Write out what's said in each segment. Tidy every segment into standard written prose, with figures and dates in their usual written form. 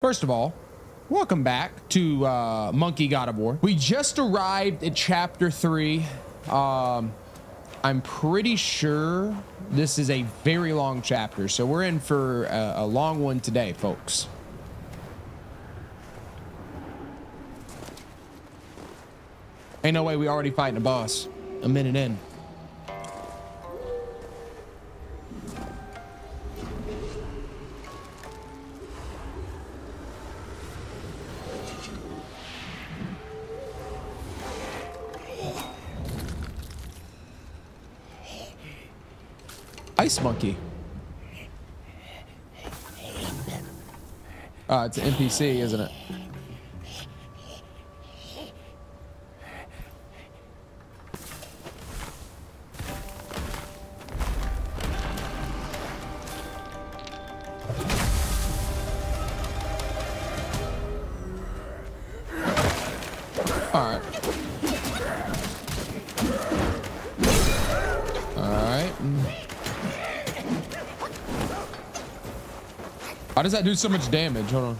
First of all, welcome back to Monkey God of War. We just arrived at chapter 3. I'm pretty sure this is a very long chapter, so we're in for a long one today, folks. Ain't no way we already fighting a boss a minute in. Ice monkey. It's an NPC, isn't it? Why does that do so much damage? Hold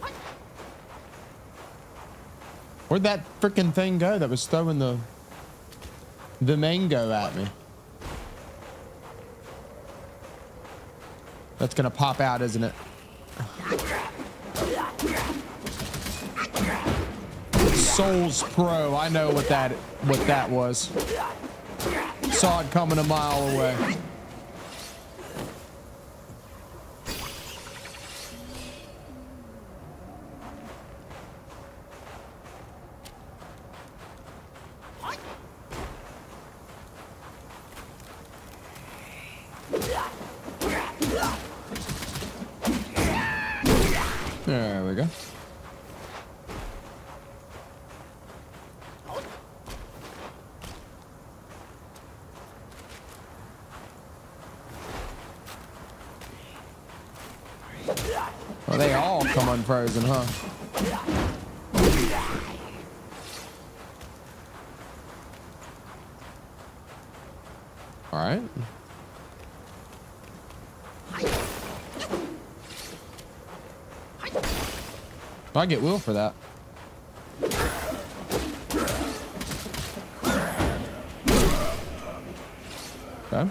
on. Where'd that freaking thing go that was throwing the mango at me? That's gonna pop out, isn't it? Souls Pro. I know what that was. Saw it coming a mile away. There we go. Well, they all come unfrozen, huh? All right. I get Will for that. Okay.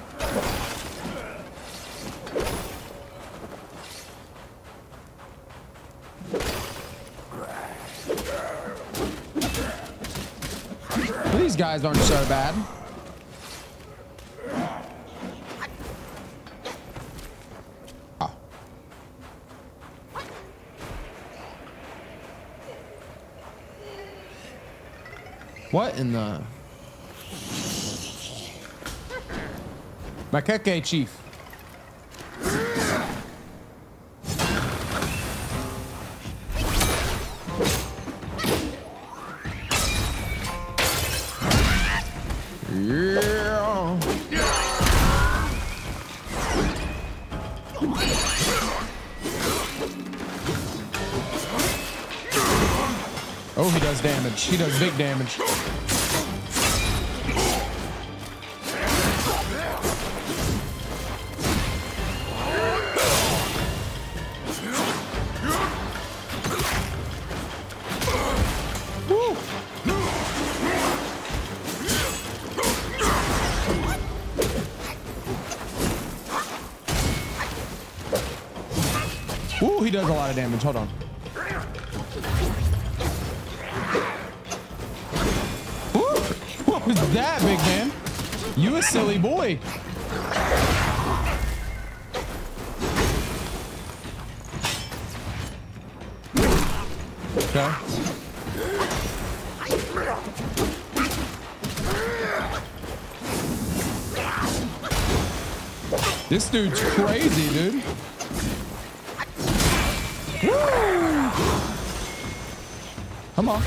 These guys aren't so bad. Oh. What in the... Makeke Chief. Oh, he does damage. He does big damage. Ooh, he does a lot of damage. Hold on. What was that, big man? You a silly boy. Okay. This dude's crazy, dude. Woo! Come on.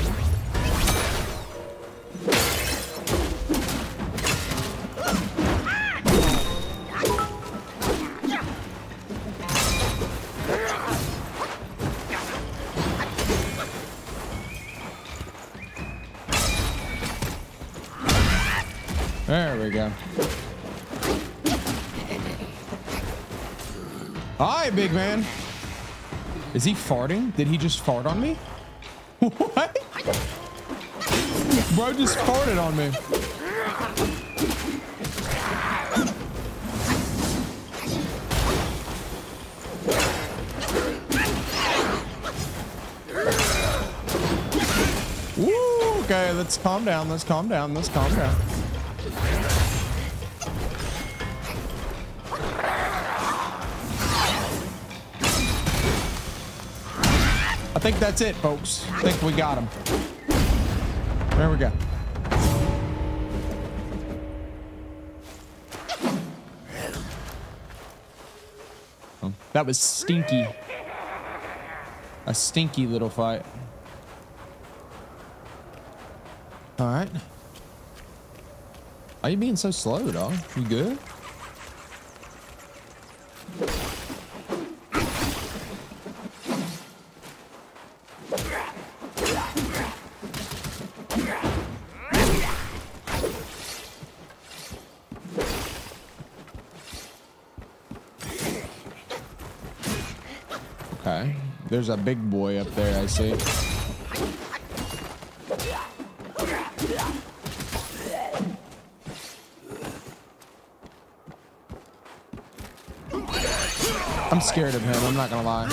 There we go. Hi, big man. Is he farting? Did he just fart on me? What? Bro just farted on me. Woo, okay, let's calm down, let's calm down, let's calm down. I think that's it, folks. I think we got him. There we go. Oh, that was stinky. A stinky little fight. All right. Why are you being so slow, dog? You good? Okay. There's a big boy up there, I see. I'm scared of him, I'm not gonna lie.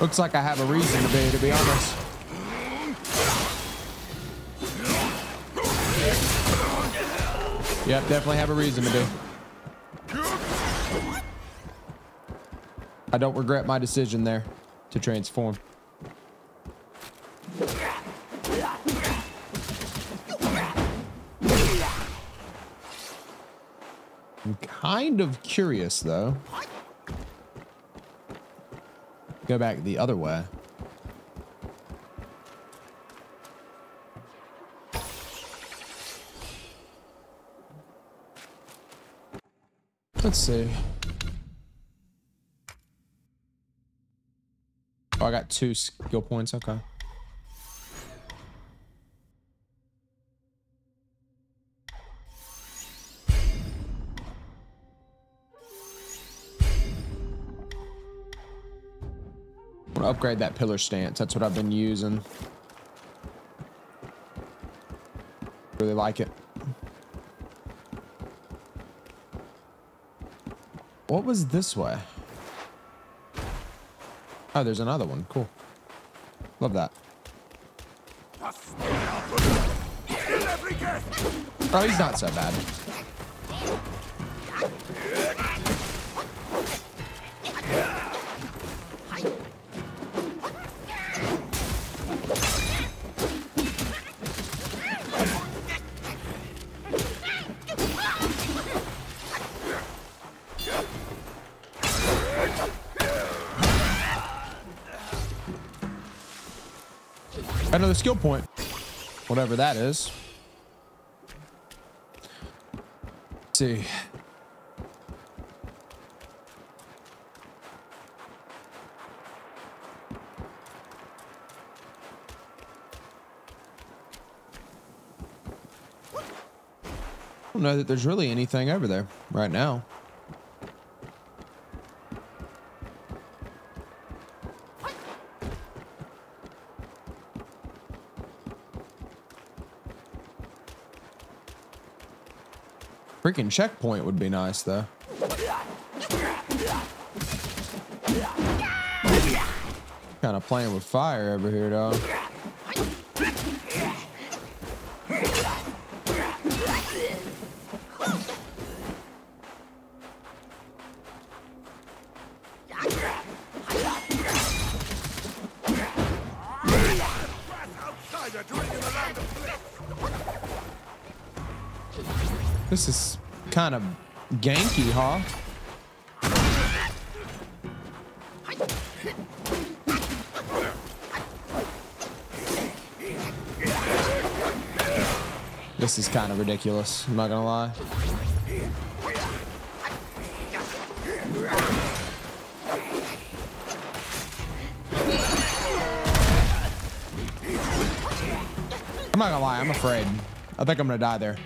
Looks like I have a reason to be honest. Yep, definitely have a reason to be. I don't regret my decision there to transform. I'm kind of curious, though. Go back the other way. Let's see. Oh, I got 2 skill points. Okay. Upgrade that pillar stance. That's what I've been using. Really like it. What was this way? Oh, there's another one. Cool. Love that. Oh, he's not so bad. Another skill point, whatever that is. Let's see. I don't know that there's really anything over there right now. Freaking checkpoint would be nice, though. Kind of playing with fire over here, dog. This is kind of ganky, huh? This is kind of ridiculous, I'm not gonna lie. I'm not gonna lie, I'm afraid. I think I'm gonna die there.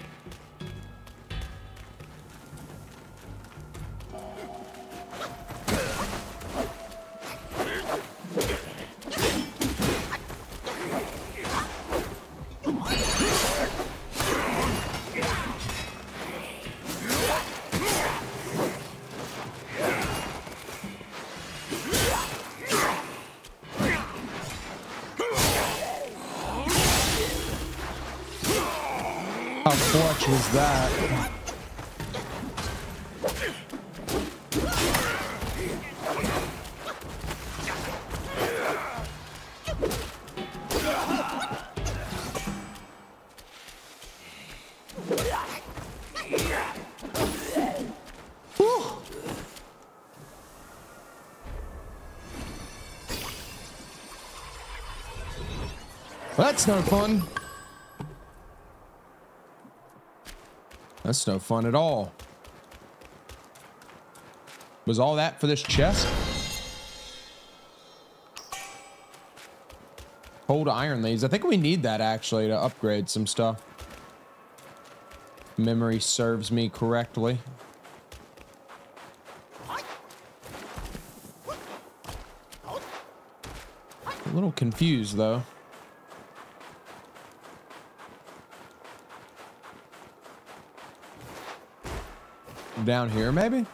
Was that? That's no fun. That's no fun at all. Was all that for this chest? Cold iron leaves. I think we need that actually to upgrade some stuff. Memory serves me correctly. A little confused though. Down here, maybe?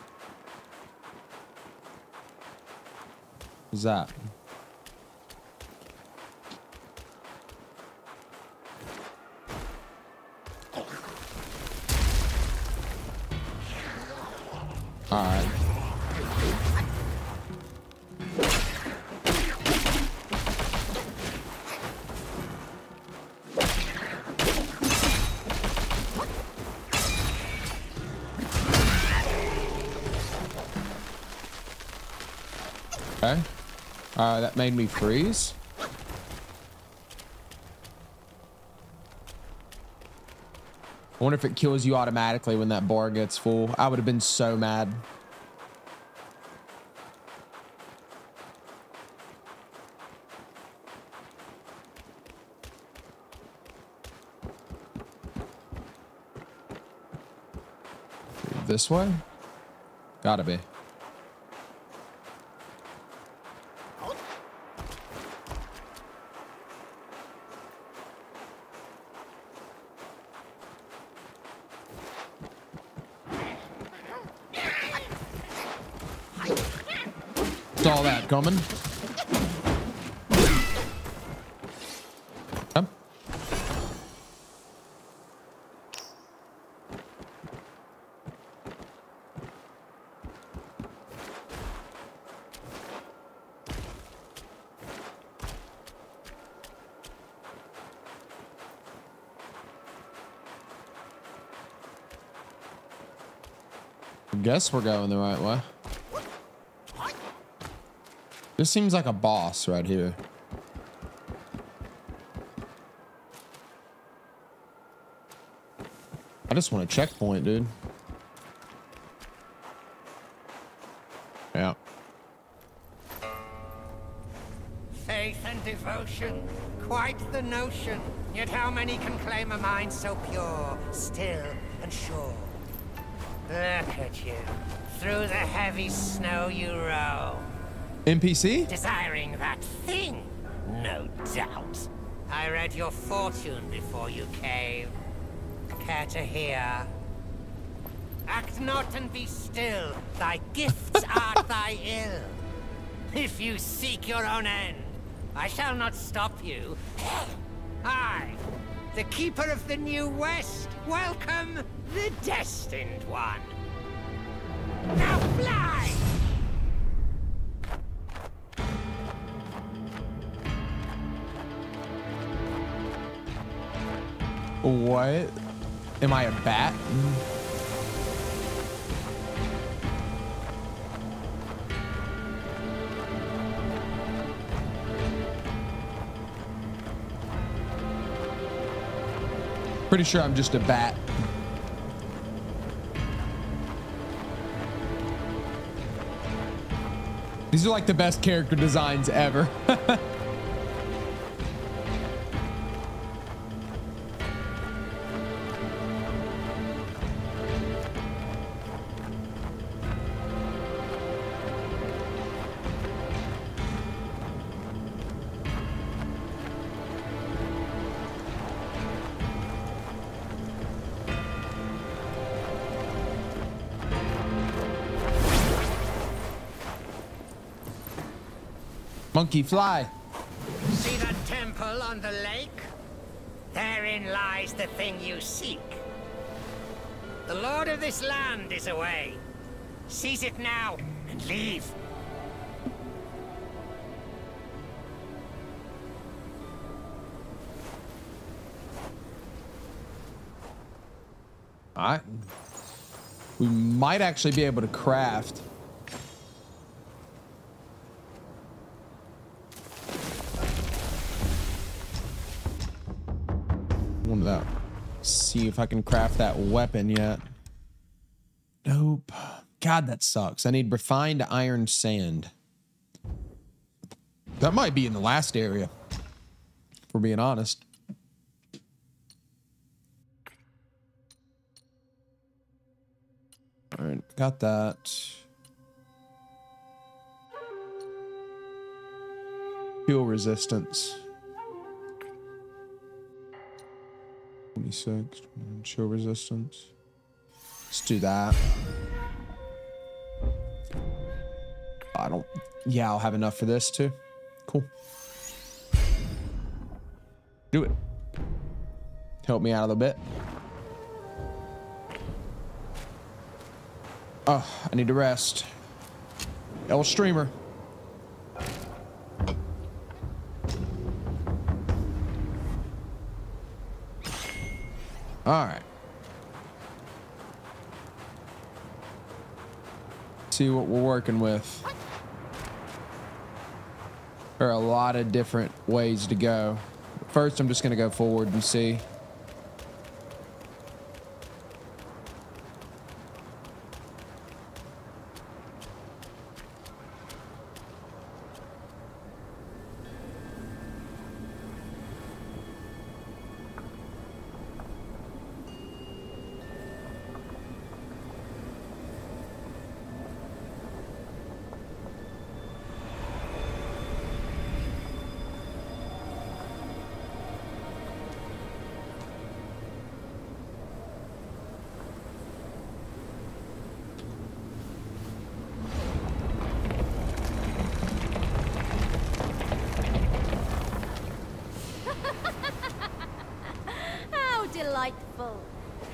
What's that? All right. That made me freeze. I wonder if it kills you automatically when that bar gets full. I would have been so mad. This way? Gotta be. All that coming. Huh? I guess we're going the right way. This seems like a boss right here. I just want a checkpoint, dude. Yeah. Faith and devotion, quite the notion. Yet how many can claim a mind so pure, still and sure? Look at you, through the heavy snow you roam. NPC? Desiring that thing, no doubt. I read your fortune before you came. Care to hear? Act not and be still. Thy gifts are thy ill. If you seek your own end, I shall not stop you. I, the keeper of the new West, welcome the destined one. Now fly! What? Am I a bat? Pretty sure I'm just a bat. These are like the best character designs ever. Monkey, fly. See that temple on the lake? Therein lies the thing you seek. The lord of this land is away. Seize it now and leave. Alright. We might actually be able to craft. That. See if I can craft that weapon yet. Nope. God, that sucks. I need refined iron sand. That might be in the last area, if we're being honest. All right, got that. Fuel resistance. 26, chill resistance. Let's do that. I don't, yeah, I'll have enough for this too. Cool. Do it. Help me out a little bit. Oh, I need to rest. Old streamer. All right. See what we're working with. There are a lot of different ways to go. First, I'm just going to go forward and see.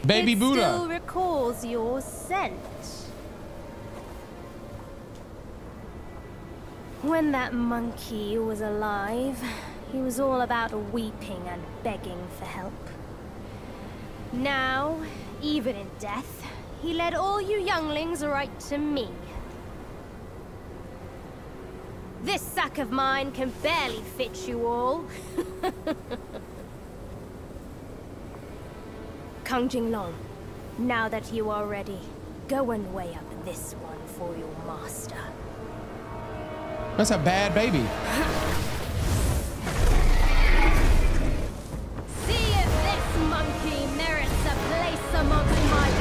Baby it Buddha still recalls your scent. When that monkey was alive, he was all about weeping and begging for help. Now, even in death, he led all you younglings right to me. This sack of mine can barely fit you all. Kang Jinglong, now that you are ready, go and weigh up this one for your master. That's a bad baby. See if this monkey merits a place amongst my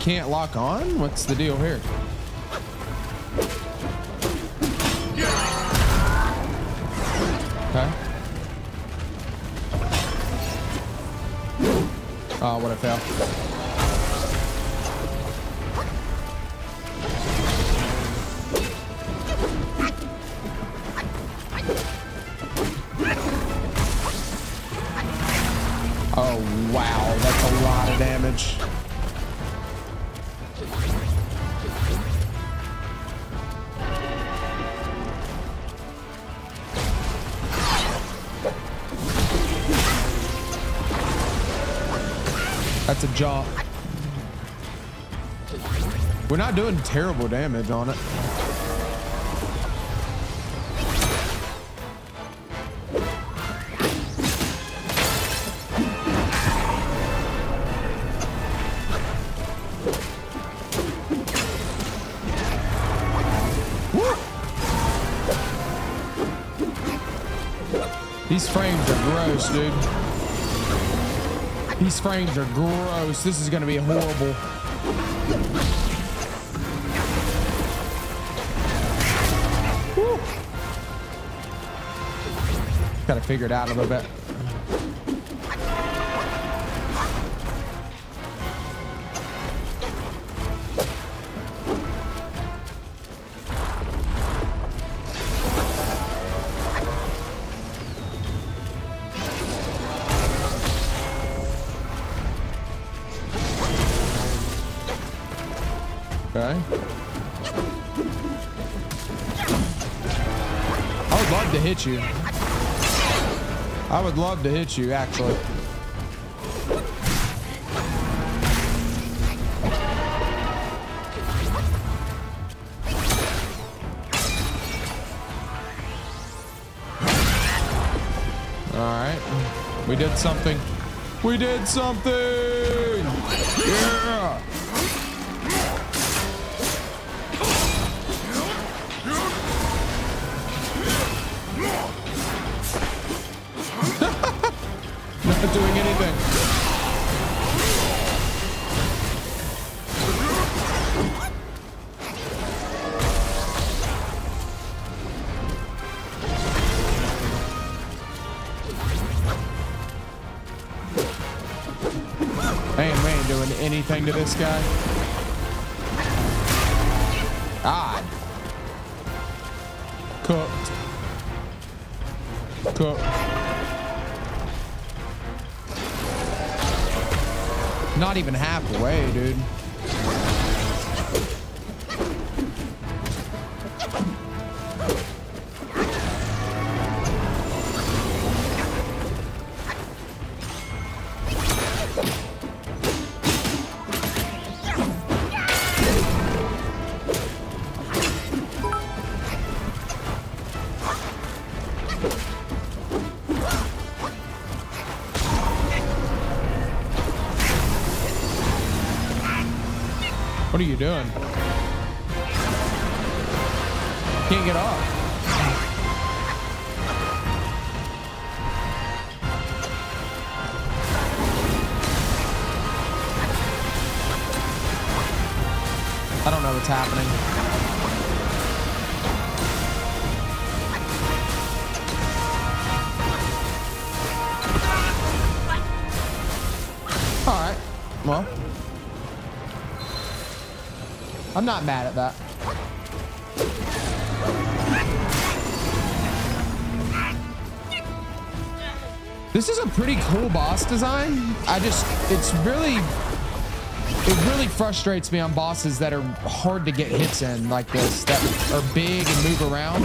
can't lock on? What's the deal here? Okay. Oh, what a fail. Jump. We're not doing terrible damage on it. Woo! These frames are gross, dude. These frames are gross. This is going to be horrible. Woo. Gotta figure it out a little bit. You. I would love to hit you, actually. All right, we did something. We did something. Yeah. Doing anything. Man, we ain't doing anything to this guy. Ah. Cooked. Cooked. Not even halfway, dude. What are you doing? Can't get off. I don't know what's happening. I'm not mad at that. This is a pretty cool boss design. It really frustrates me on bosses that are hard to get hits in like this, that are big and move around.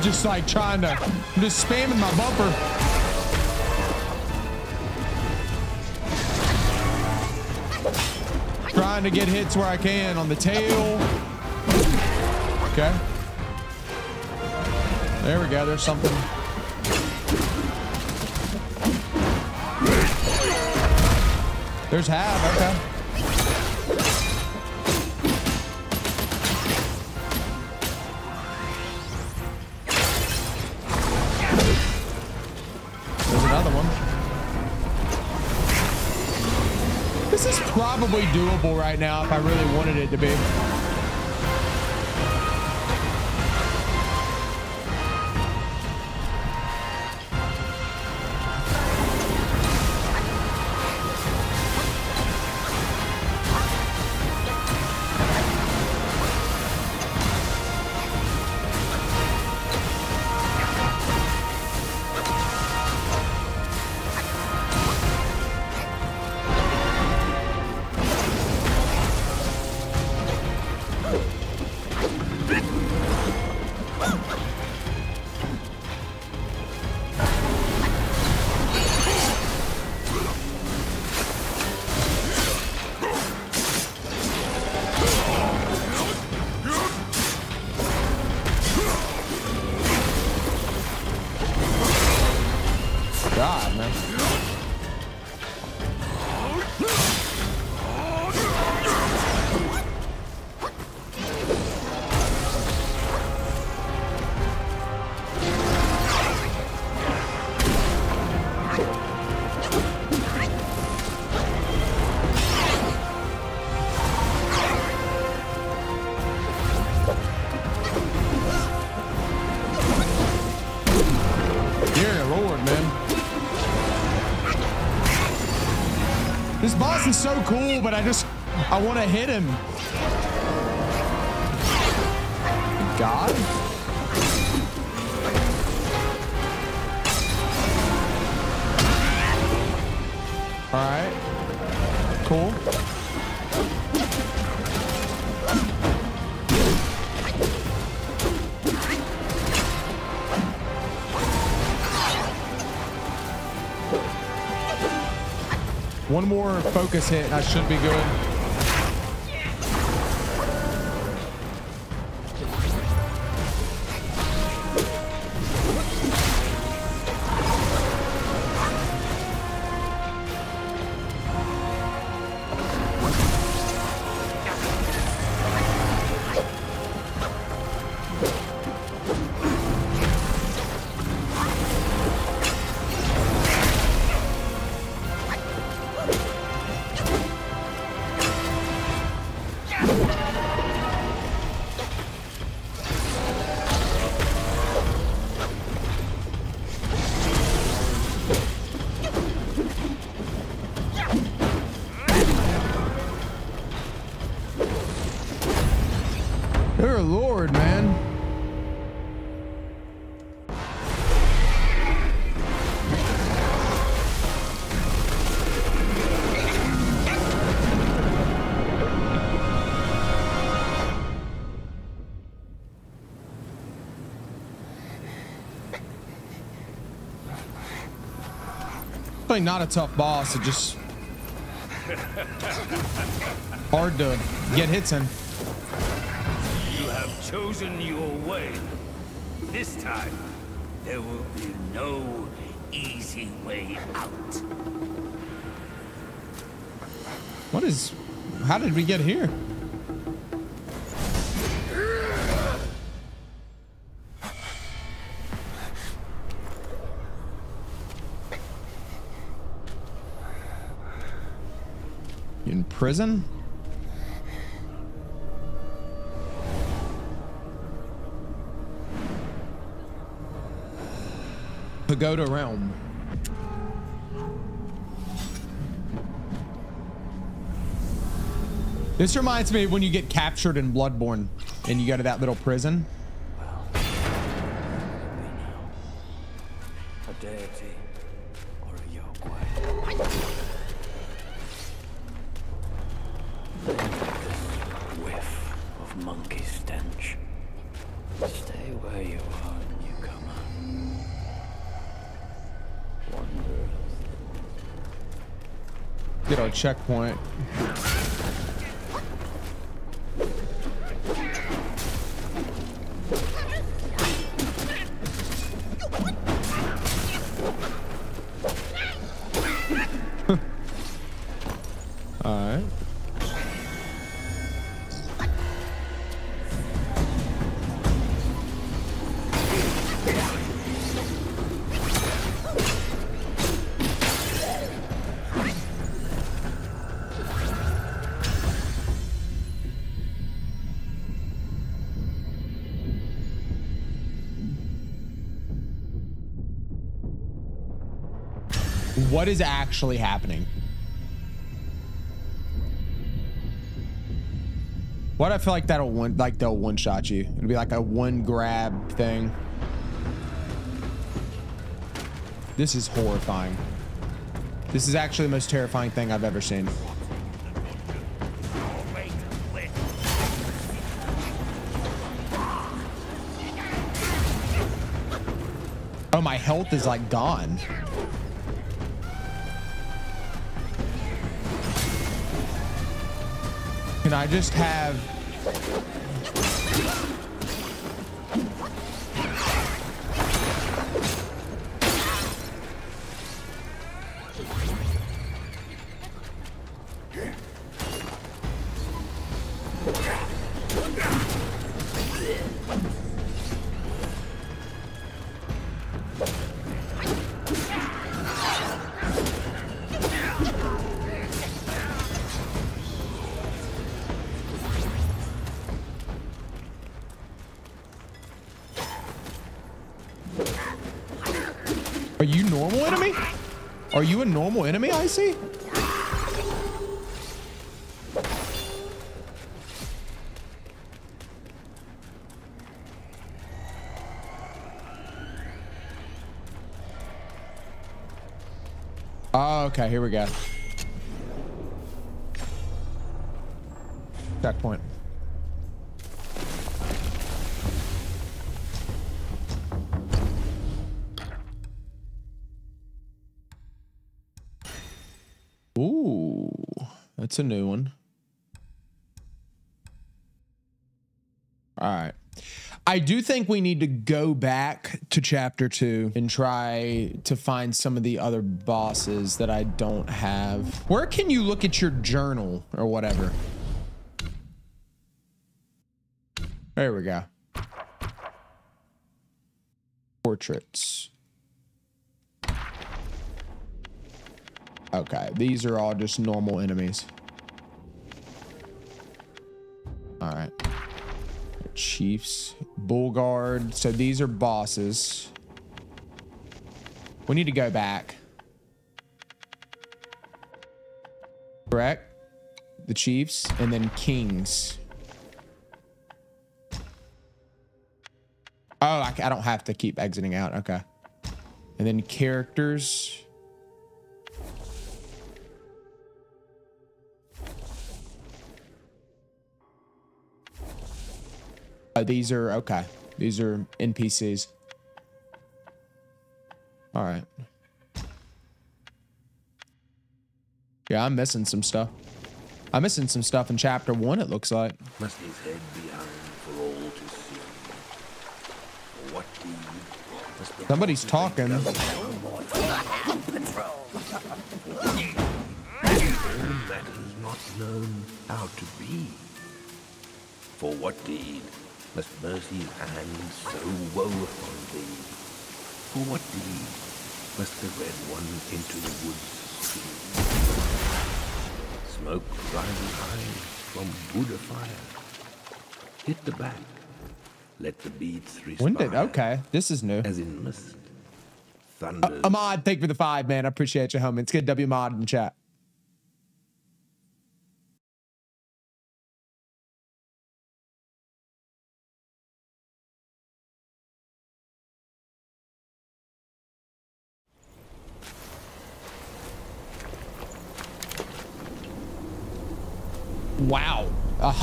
Just like trying to, I'm just spamming my bumper. Trying to get hits where I can on the tail. Okay. There we go, there's something. There's half, okay. Probably doable right now if I really wanted it to be. Yeah, Lord, man. This boss is so cool, but I want to hit him. God? All right. Cool. One more focus hit and I should be good. Not a tough boss, it just hard to get hits in. You have chosen your way. This time there will be no easy way out. What is, how did we get here? Prison? Pagoda Realm. This reminds me of when you get captured in Bloodborne and you go to that little prison. Checkpoint. All right. What is actually happening? What, I feel like that'll they'll one-shot you. It'll be like a one-grab thing. This is horrifying. This is actually the most terrifying thing I've ever seen. Oh, my health is like gone. Can I just have... normal enemy? Are you a normal enemy, I see? Oh, okay, here we go. Checkpoint. Ooh, that's a new one. All right. I do think we need to go back to chapter 2 and try to find some of the other bosses that I don't have. Where can you look at your journal or whatever? There we go. Portraits. Okay, these are all just normal enemies. All right. Chiefs, bull guard. So these are bosses. We need to go back. Correct? The chiefs and then kings. Oh, I don't have to keep exiting out. Okay. And then characters. These are okay. These are NPCs. All right. Yeah, I'm missing some stuff. I'm missing some stuff in chapter 1. It looks like. Must his head behind for all to see. What do you? Somebody's talking. That is not known how to be. For what deed? Must mercy's hand so woe upon thee? For what deed must the red one into the woods stream? Smoke rising high from Buddha fire. Hit the back. Let the beads respire. Okay, this is new. As in mist. Thunder. Ahmad, thank you for the 5, man. I appreciate you, homie. It's good W Mod in chat. Wow,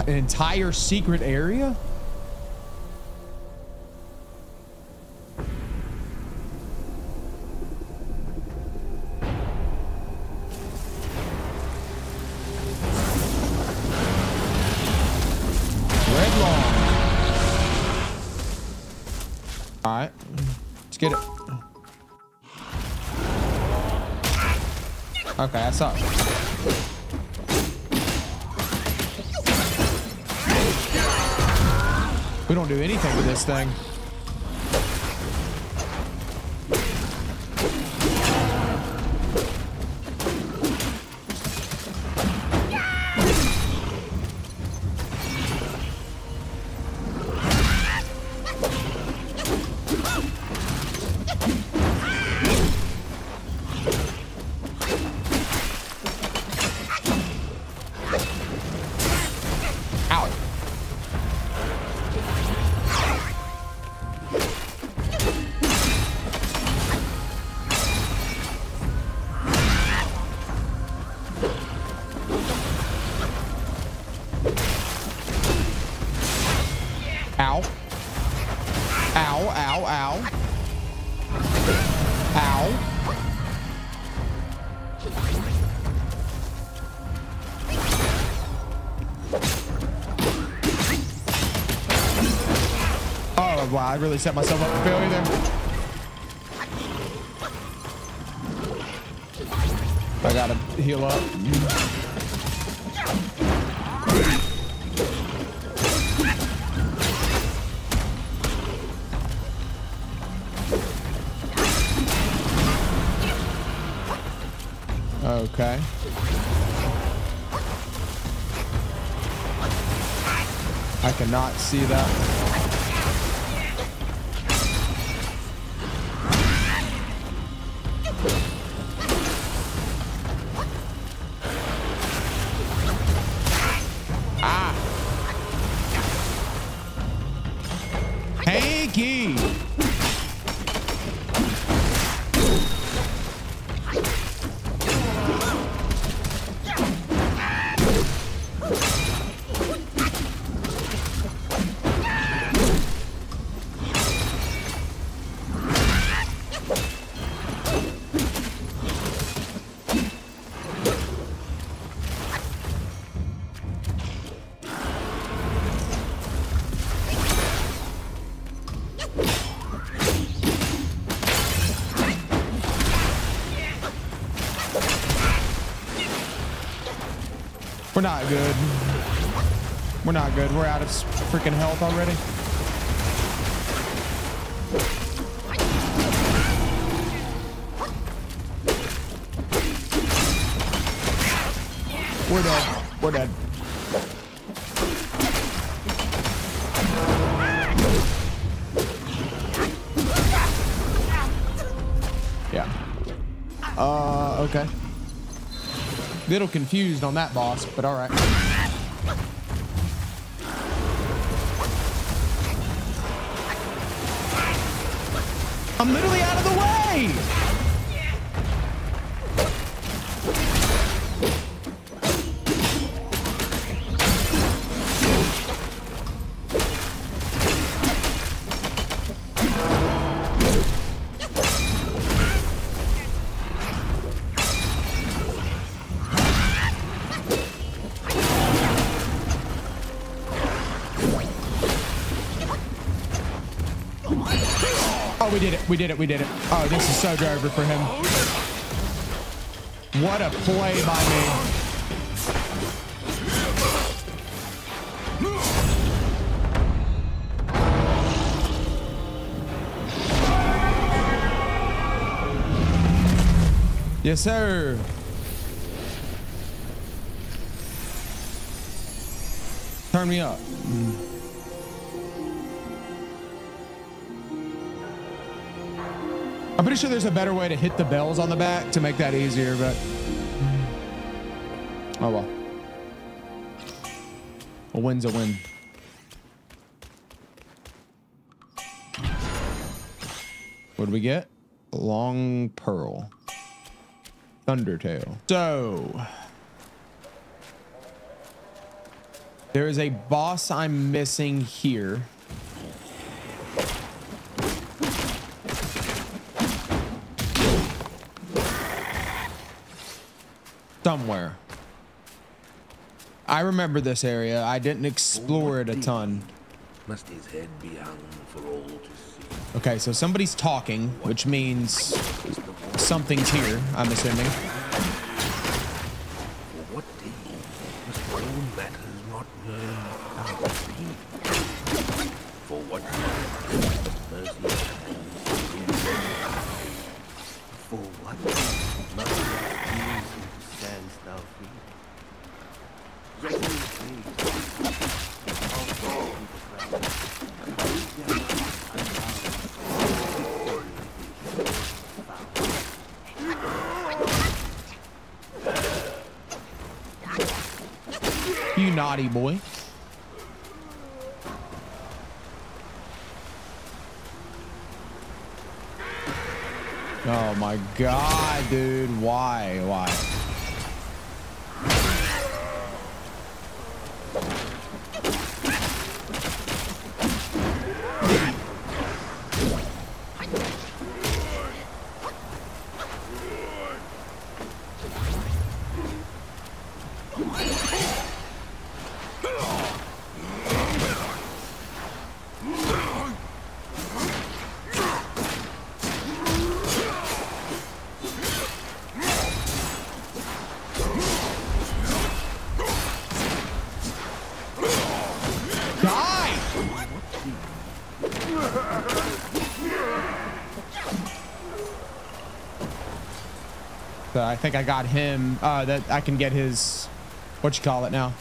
an entire secret area? Red Long. All right, let's get it. Okay, I saw it. We don't do anything with this thing. Wow, I really set myself up for failure there. I gotta heal up. Okay. I cannot see that. We're not good. We're not good. We're out of freaking health already. We're dead. We're dead. Yeah. Okay. Little confused on that boss, but all right. I'm literally out of the way. We did it. We did it. We did it. Oh, this is so over for him. What a play by me. Yes, sir. Turn me up. I'm pretty sure there's a better way to hit the bells on the back to make that easier, but oh well. A win's a win. What did we get? Long Pearl. Thundertail. So there is a boss I'm missing here. Somewhere. I remember this area. I didn't explore it a ton. Must his head be hung for all to see. Okay, so somebody's talking, which means something's here, I'm assuming. What day must all matters not be? For what you naughty boy. Oh my God, dude. Why? Why? I think I got him, that I can get his, what you call it now?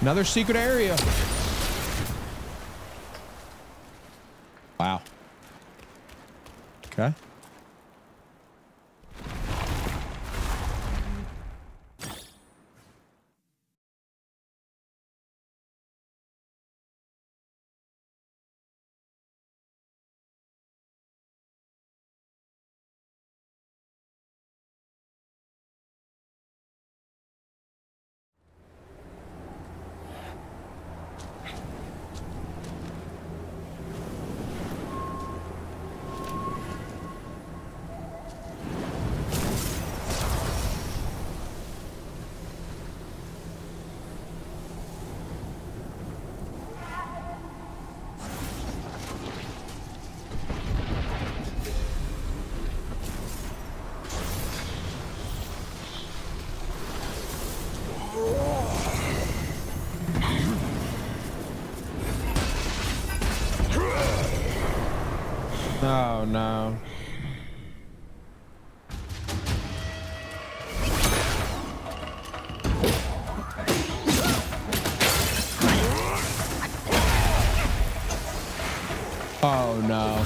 Another secret area. Wow. Okay. Oh no. Oh no.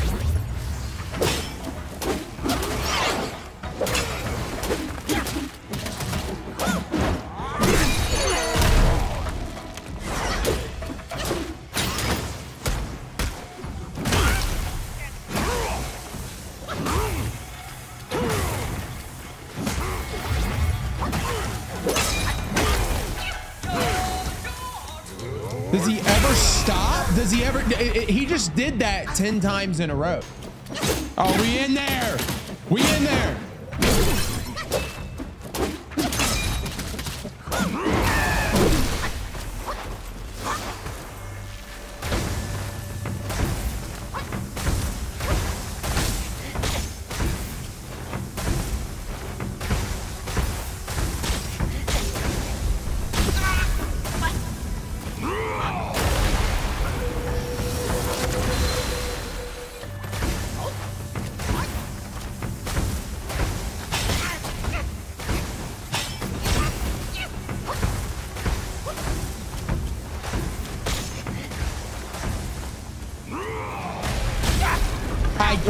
Does he ever stop? Does he ever? He just did that 10 times in a row. Oh, we in there. We in there.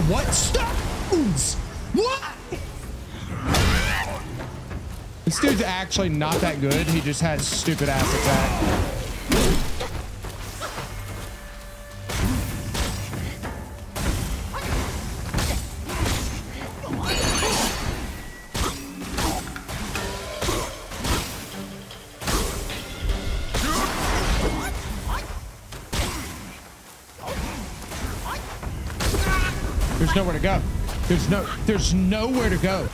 What stones? What? This dude's actually not that good. He just has stupid ass attack. There's nowhere to go. There's nowhere to go.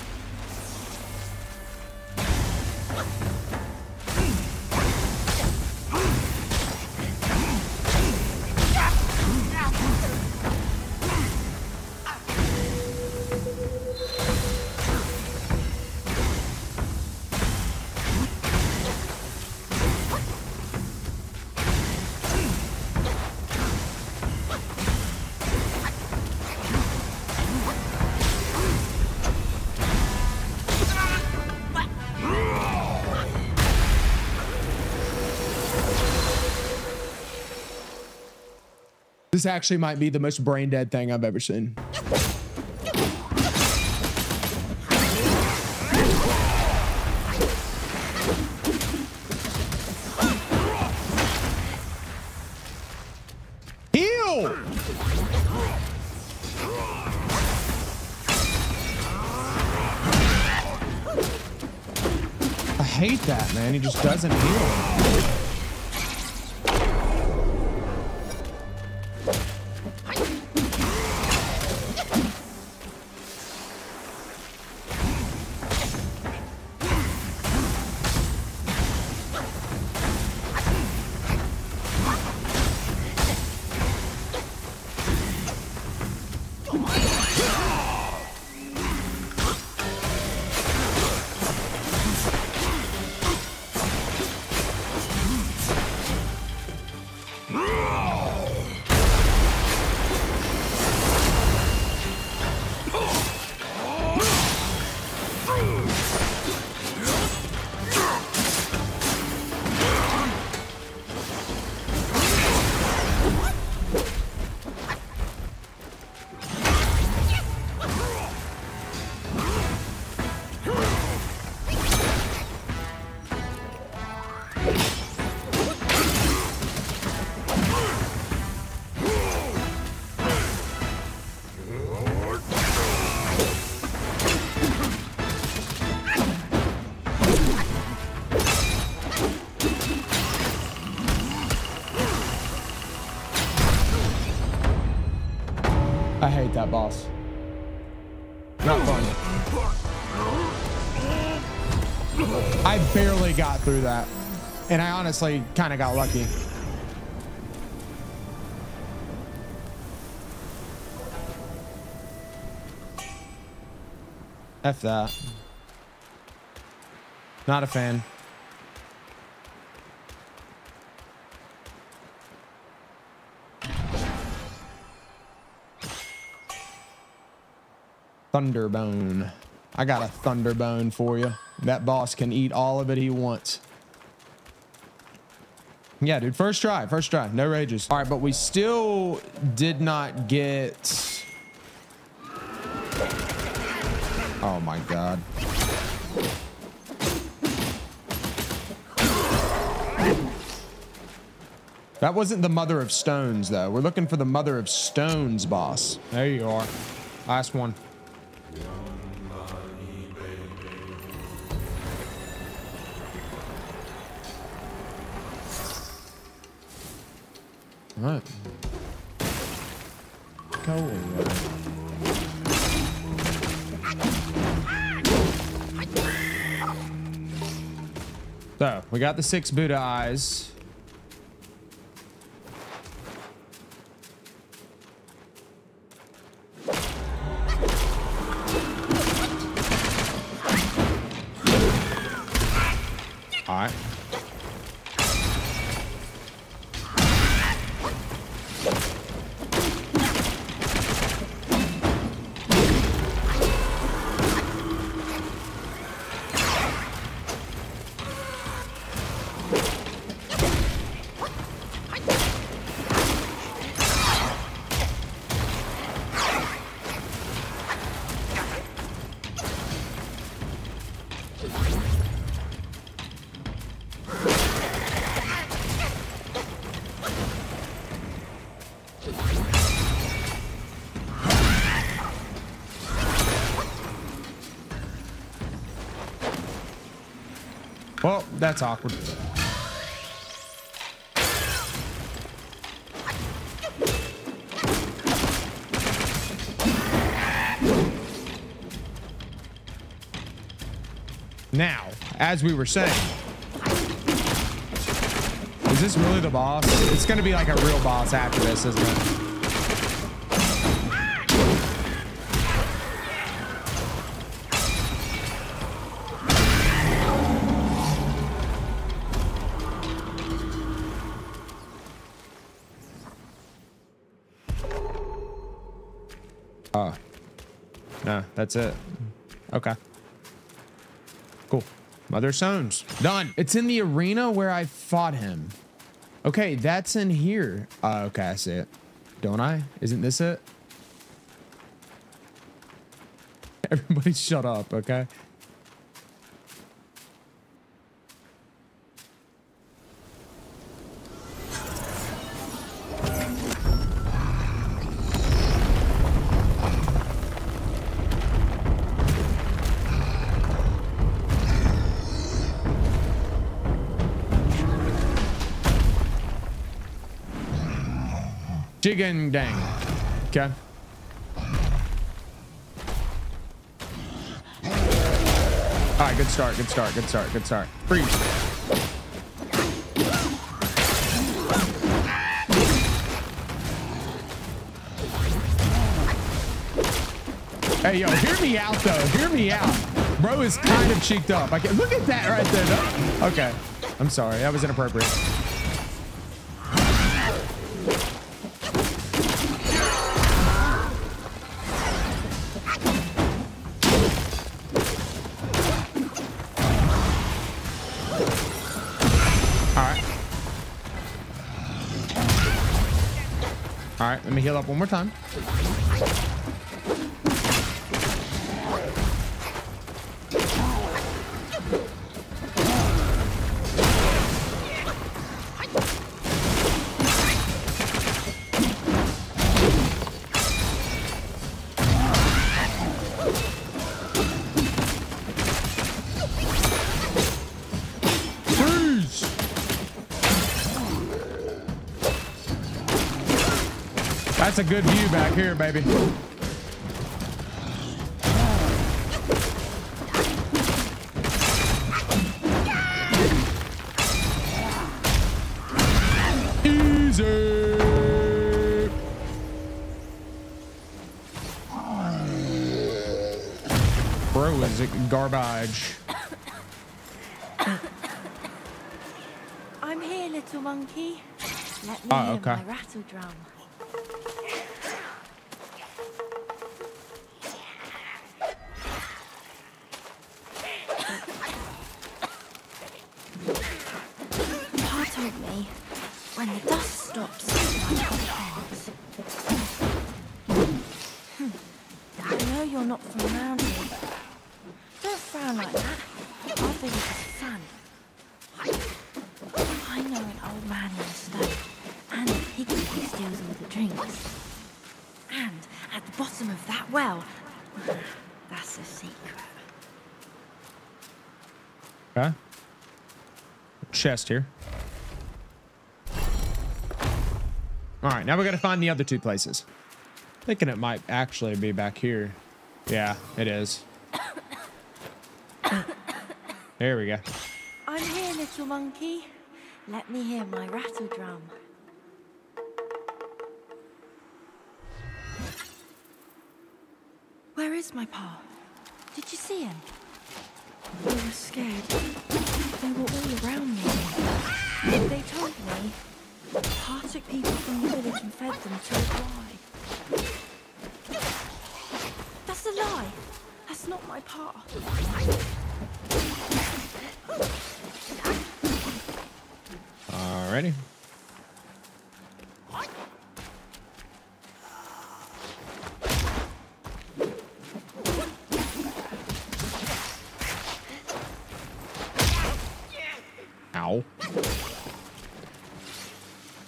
This actually might be the most brain dead thing I've ever seen. Ew! I hate that, man. He just doesn't heal. I hate that boss. Not fun. I barely got through that. And I honestly kind of got lucky. F that. Not a fan. Thunderbone. I got a Thunderbone for you. That boss can eat all of it he wants. Yeah, dude, first try, no rages. All right, but we still did not get... Oh my God. That wasn't the Mother of Stones, though. We're looking for the Mother of Stones boss. There you are. Last one. All right. Go away. So, we got the 6 Buddha eyes. Well, that's awkward. Now, as we were saying, is this really the boss? It's gonna be like a real boss after this, isn't it? No, that's it. Okay. Cool. Mother Stones. Done. It's in the arena where I fought him. Okay, that's in here. Okay, I see it. Don't I? Isn't this it? Everybody shut up, okay? Chicken dang. Okay. All right, good start. Freeze. Hey, yo, hear me out, though. Hear me out. Bro is kind of cheeked up. I can't, look at that right there, though. Okay. I'm sorry. That was inappropriate. All right, let me heal up one more time. That's a good view back here, baby. Easy. Bro, is it garbage? I'm here, little monkey. Let me hear my rattle drum. When the dust stops, I know you're not from around here. Don't frown like that. I'll be with the sun. I know an old man in the stone, and a piggy who steals all the drinks. And at the bottom of that well, that's a secret. Okay. Chest here. All right, now we got to find the other two places. Thinking it might actually be back here. Yeah, it is. There we go. I'm here, little monkey. Let me hear my rattle drum. Where is my pa? Did you see him? They were scared. They were all around me. They told me. Pa took people from the village and fed them to a lie. That's a lie. That's not my pa. Alrighty. Ow.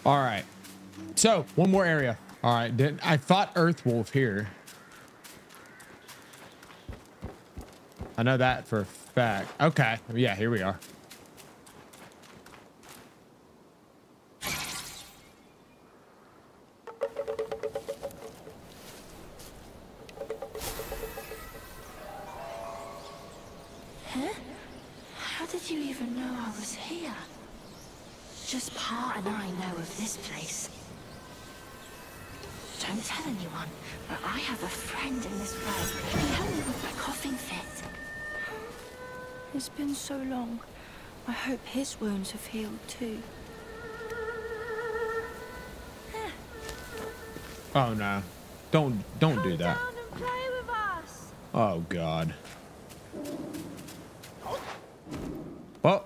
All right, so one more area. All right, I fought Earth Wolf here. I know that for a fact. Okay, yeah, here we are. Huh? How did you even know I was here? Just Pa and I know of this place. Don't tell anyone, but I have a friend in this world. He helped me with my coughing fit. It's been so long. I hope his wounds have healed too. Oh no! Don't do that. Come down and play with us. Oh God. Well,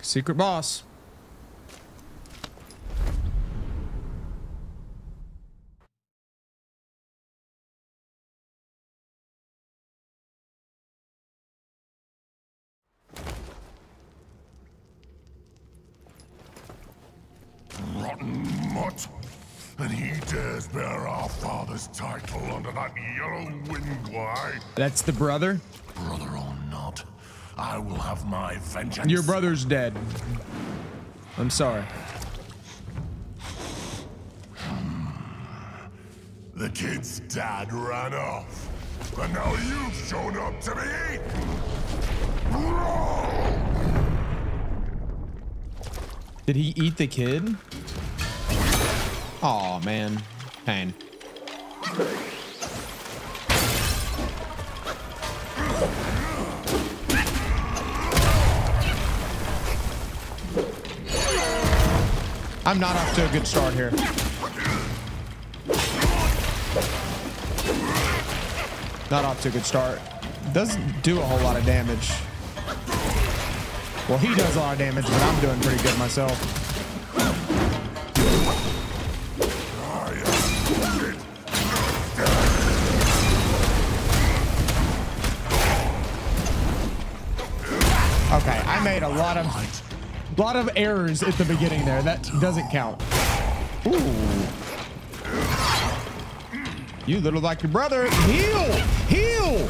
secret boss. That's the brother? Brother or not, I will have my vengeance. Your brother's dead. I'm sorry. The kid's dad ran off, and now you've shown up to be eaten. Did he eat the kid? Aw, man. Pain. I'm not off to a good start here. Not off to a good start. Doesn't do a whole lot of damage. Well, he does a lot of damage, but I'm doing pretty good myself. Okay, I made a lot of errors at the beginning there. That doesn't count. Ooh. You little like your brother. Heal! Heal!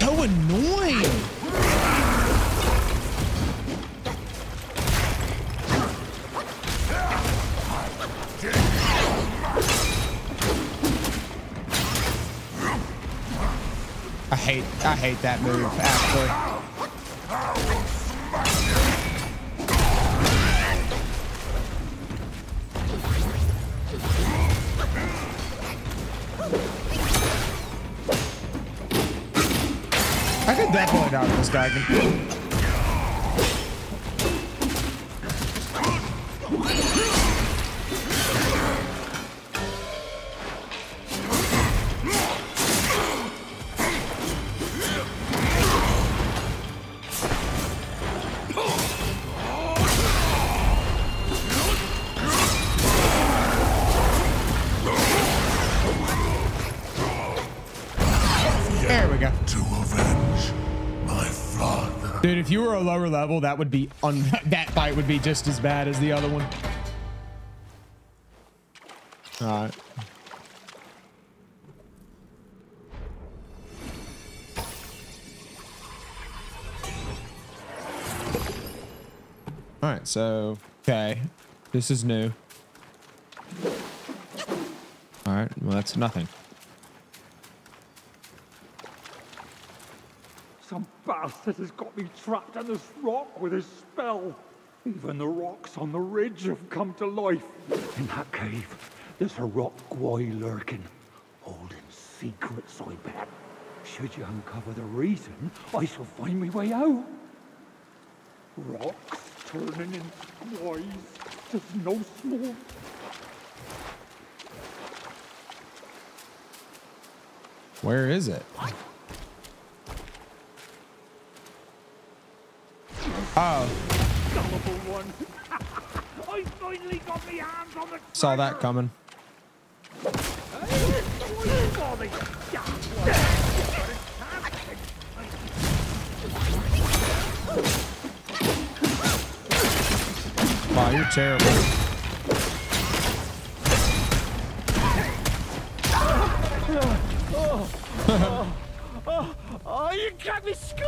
So annoying! I hate that move, actually. I could definitely knock this guy. Dude, if you were a lower level, that would be that fight would be just as bad as the other one. All right. All right, so, okay, this is new. All right, well, that's nothing. Some bastard has got me trapped on this rock with his spell. Even the rocks on the ridge have come to life. In that cave, there's a rock guy lurking, holding secrets, I bet. Should you uncover the reason, I shall find my way out. Rocks? Turning in squoys, just no small. Where is it? Oh. Gullible one. I finally got my hands on the treasure. Saw that coming. Wow, you're terrible. Oh, you got me scooped!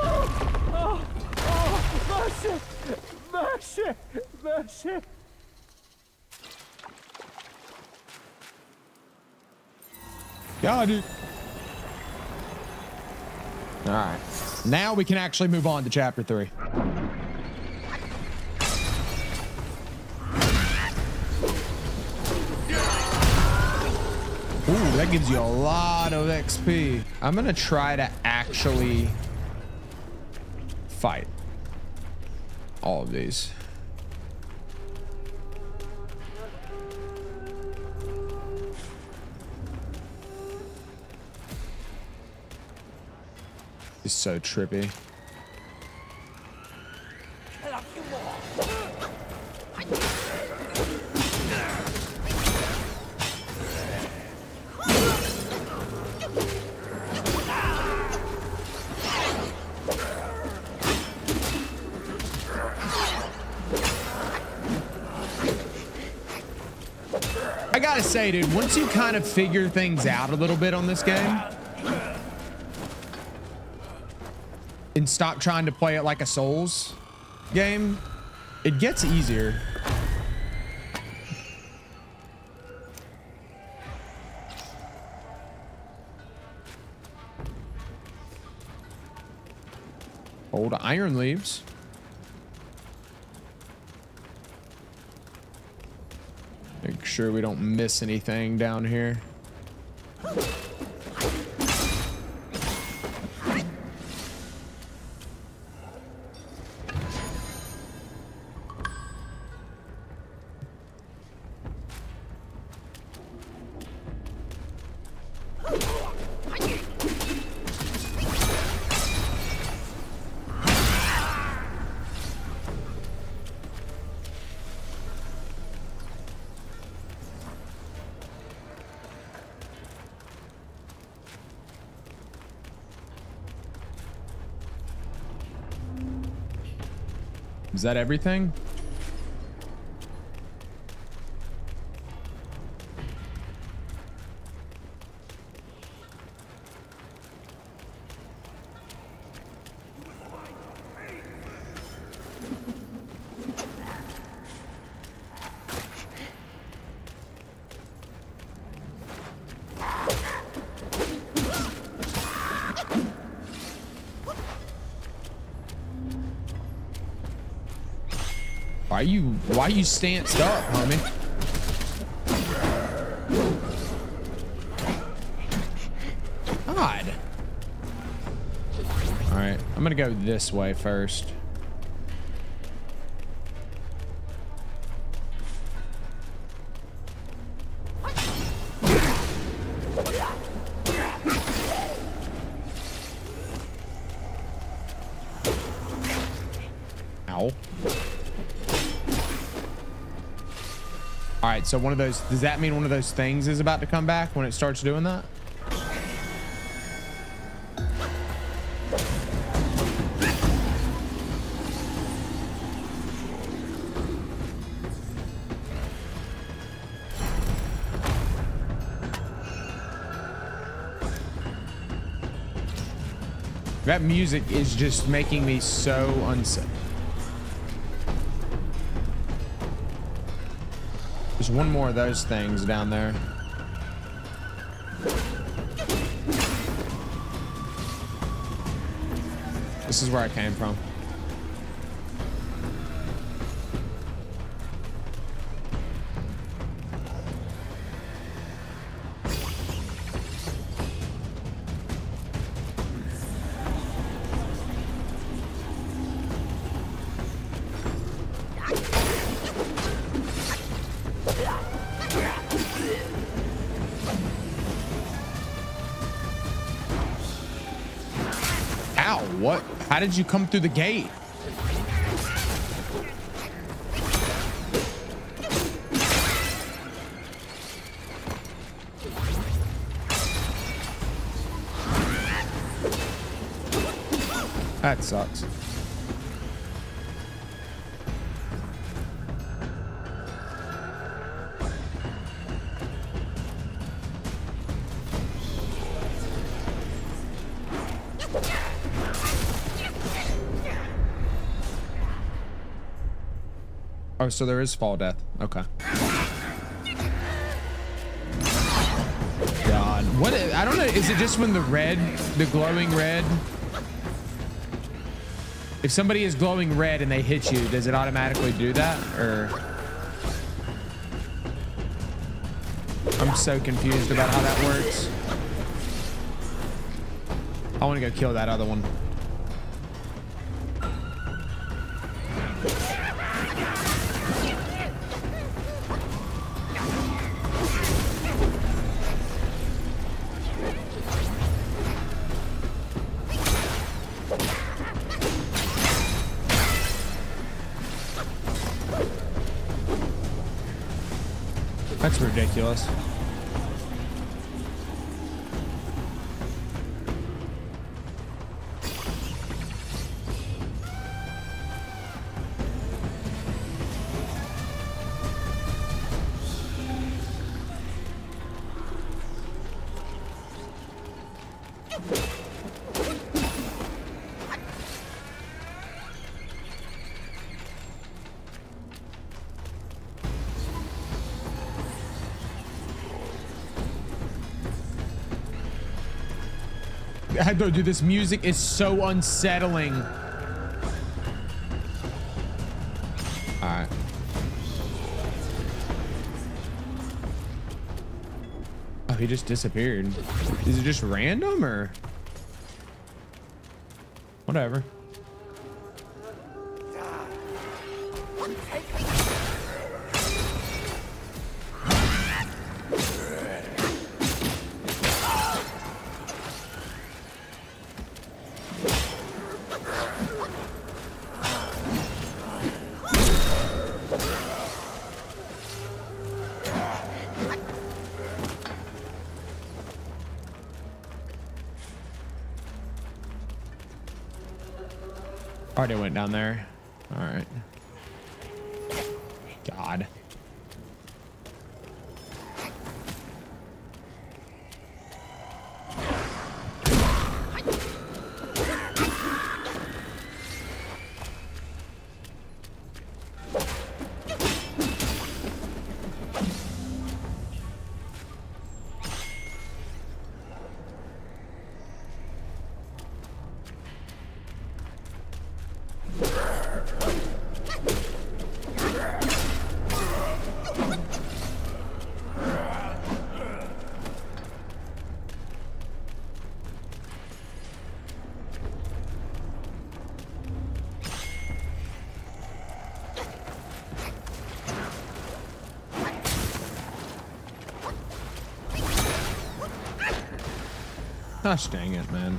Oh, mercy! Mercy! Mercy! Got it. All right. Now we can actually move on to chapter 3. Ooh, that gives you a lot of XP. I'm gonna try to actually fight all of these. It's so trippy. Say, dude, once you kind of figure things out a little bit on this game and stop trying to play it like a Souls game, it gets easier. Old iron leaves. Make sure we don't miss anything down here. Is that everything? Why you stanced up, homie? God. All right, I'm gonna go this way first. So one of those, does that mean one of those things is about to come back when it starts doing that? That music is just making me so unsafe. There's one more of those things down there. This is where I came from. How did you come through the gate? That sucks. Oh, so there is fall death. Okay. God, what? I don't know. Is it just when the red, the glowing red? If somebody is glowing red and they hit you, does it automatically do that? Or I'm so confused about how that works. I want to go kill that other one. That's ridiculous. Dude, this music is so unsettling. All right. Oh, he just disappeared. Is it just random or whatever? Already went down there. All right. God. Gosh dang it, man.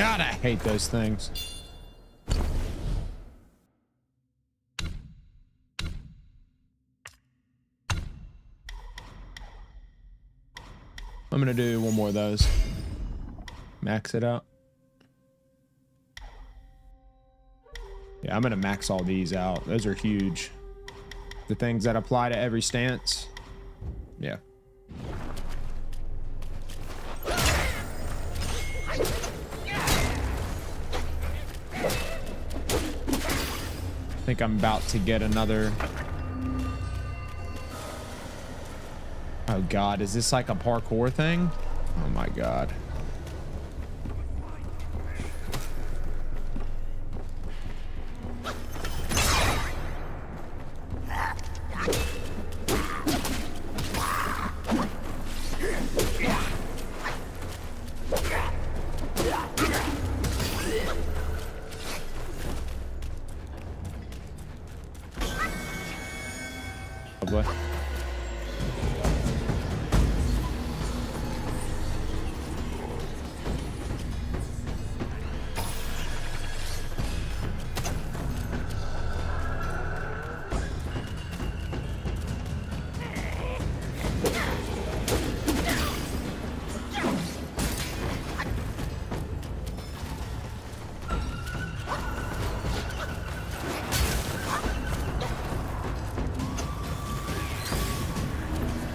God, I hate those things. I'm gonna do one more of those. Max it out. Yeah, I'm gonna max all these out. Those are huge. The things that apply to every stance. Yeah. I think I'm about to get another. Oh God, is this like a parkour thing? Oh my God.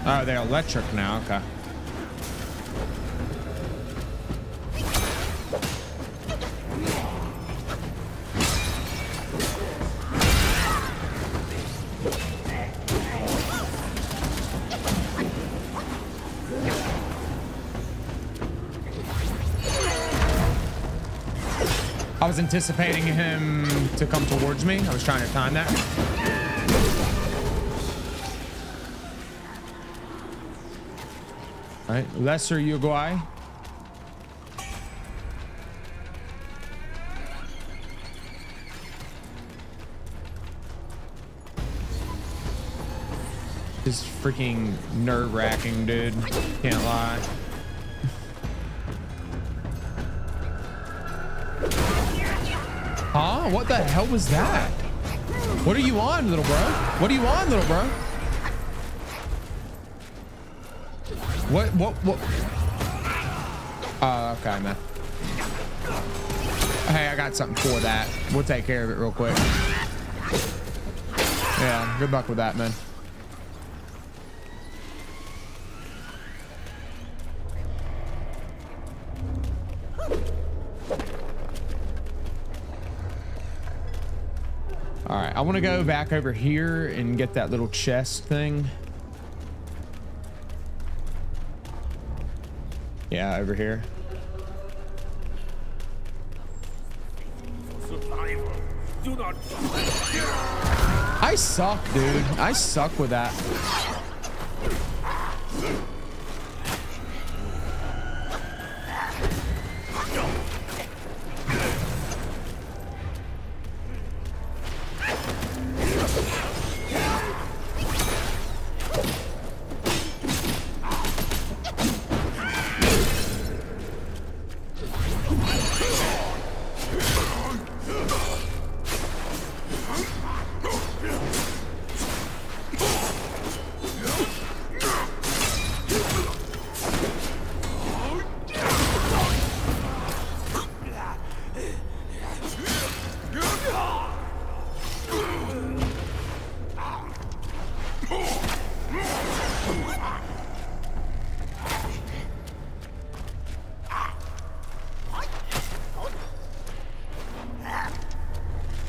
Oh, they're electric now, okay. I was anticipating him to come towards me. I was trying to time that. All right, Lesser Uguay. This is freaking nerve-wracking, dude. Can't lie. Huh? What the hell was that? What are you on, little bro? What are you on, little bro? What? Okay, man. Hey, I got something for that. We'll take care of it real quick. Yeah, good luck with that, man. All right, I want to go back over here and get that little chest thing. Yeah, over here. Survival. Do not. I suck, dude. I suck with that.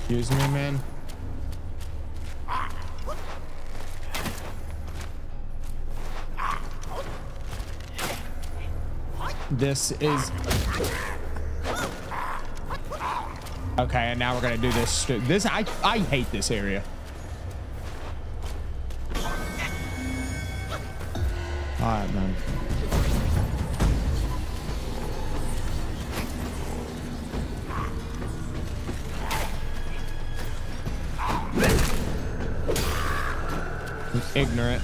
Excuse me, man. This is okay, and now we're gonna do this. This I hate this area. All right, man. Ignorant.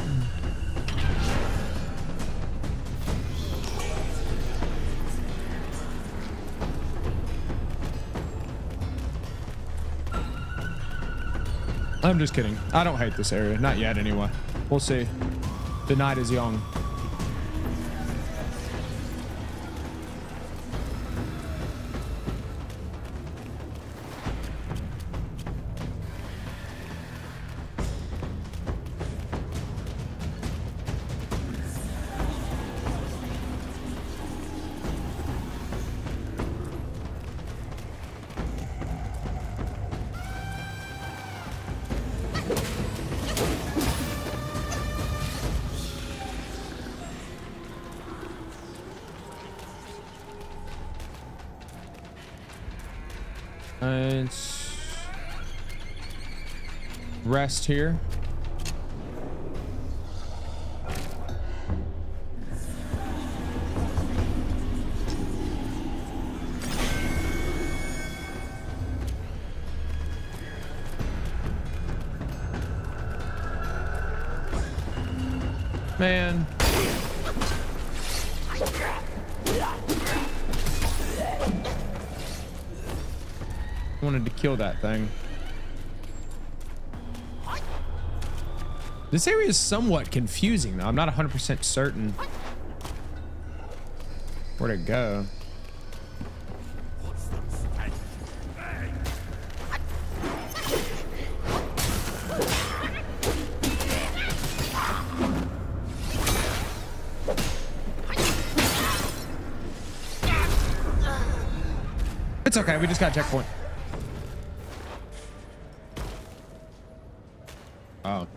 I'm just kidding. I don't hate this area. Not yet, anyway. We'll see. The night is young. Rest here. Man. Wanted to kill that thing. This area is somewhat confusing, though. I'm not 100% certain where to go. It's okay. We just got a checkpoint. Oh.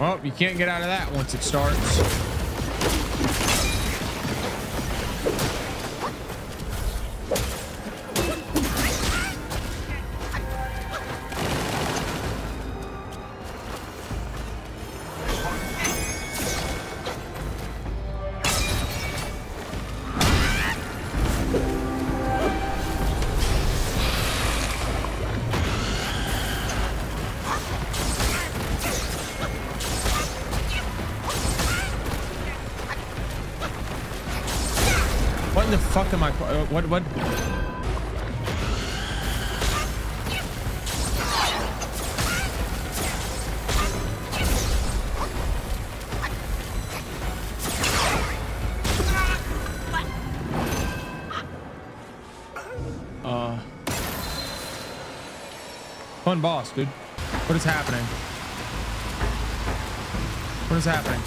Well, you can't get out of that once it starts. Fuck am I? What? Fun boss, dude. What is happening? What is happening?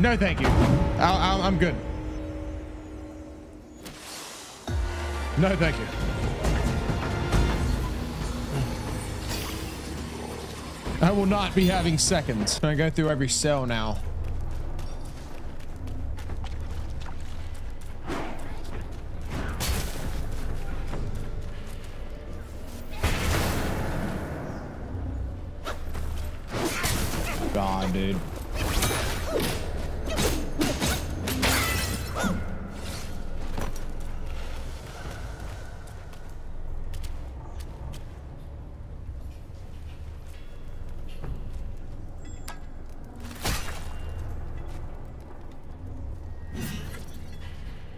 No, thank you. I'm good. No, thank you. I will not be having seconds. I go through every cell now. God, dude.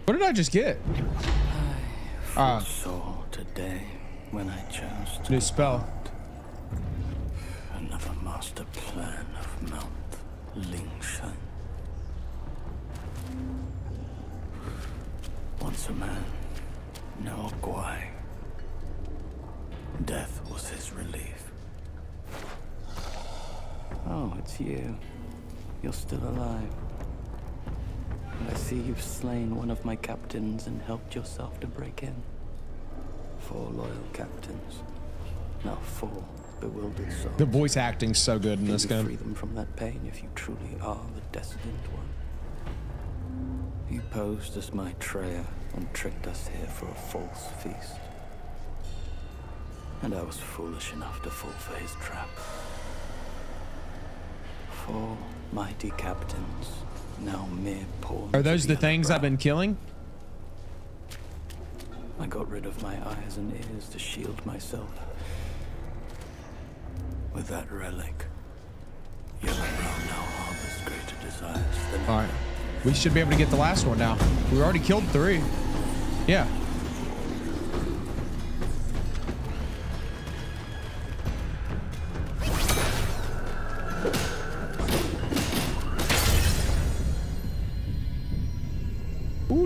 What did I just get? I saw today when I chose to new spell. Another master plan of Mount Lingshan. Once a man, now a guai. Death was his relief. Oh, it's you. You're still alive. I see you've slain one of my captains and helped yourself to break in. 4 loyal captains. Now 4 bewildered souls. The voice acting's so good in this game. Free them from that pain if you truly are the destined one. You posed as my traitor and tricked us here for a false feast. And I was foolish enough to fall for his trap. 4 mighty captains, now mere pawns. Are those the things I've been killing? I got rid of my eyes and ears to shield myself. With that relic, Yellow Brown now harbors greater desires than ever. All right, we should be able to get the last one now. We already killed 3. Yeah. Oh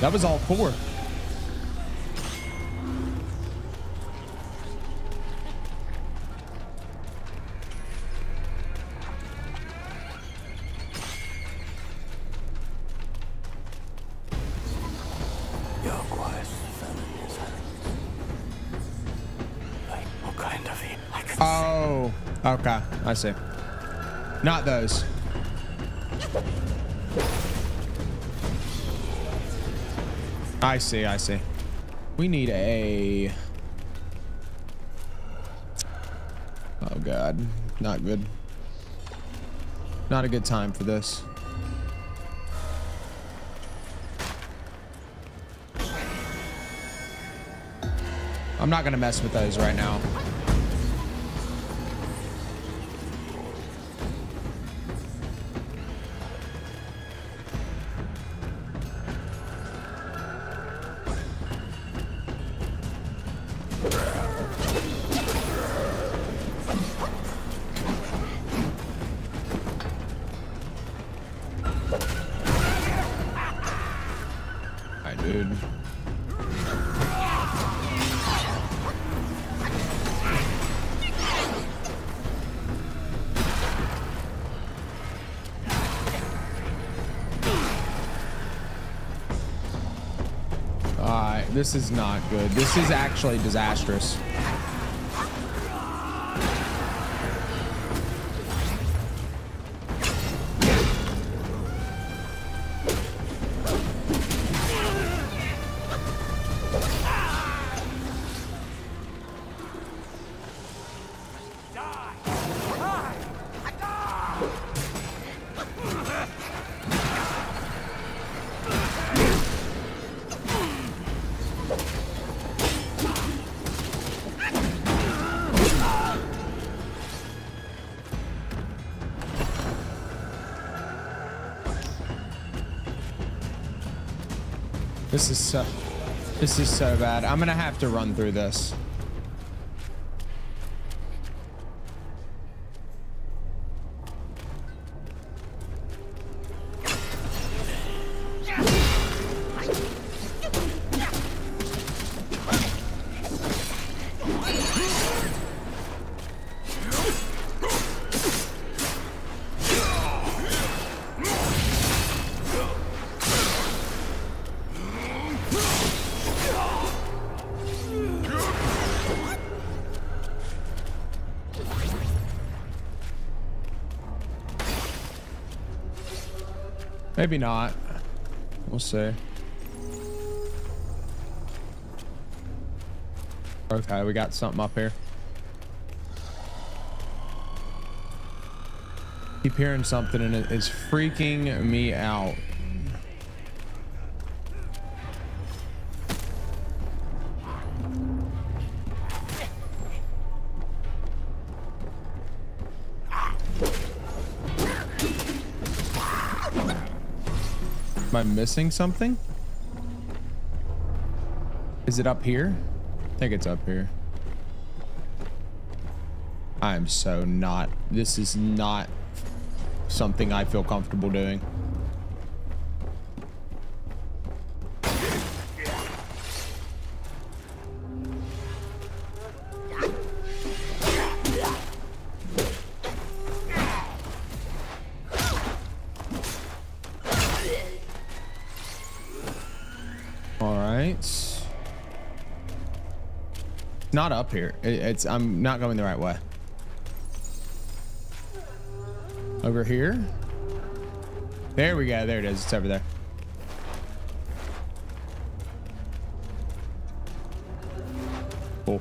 That was all 4. Oh, okay, I see. Not those. I see, I see. We need a... Oh God, not good. Not a good time for this. I'm not gonna mess with those right now. This is not good. This is actually disastrous. This is so bad. I'm gonna have to run through this. Maybe not. We'll see. Okay, we got something up here. Keep hearing something and it's freaking me out. Am I missing something? Is it up here? I think it's up here. I'm so not. This is not something I feel comfortable doing. Not up here. It's I'm not going the right way. Over here. There we go. There it is. It's over there. Cool.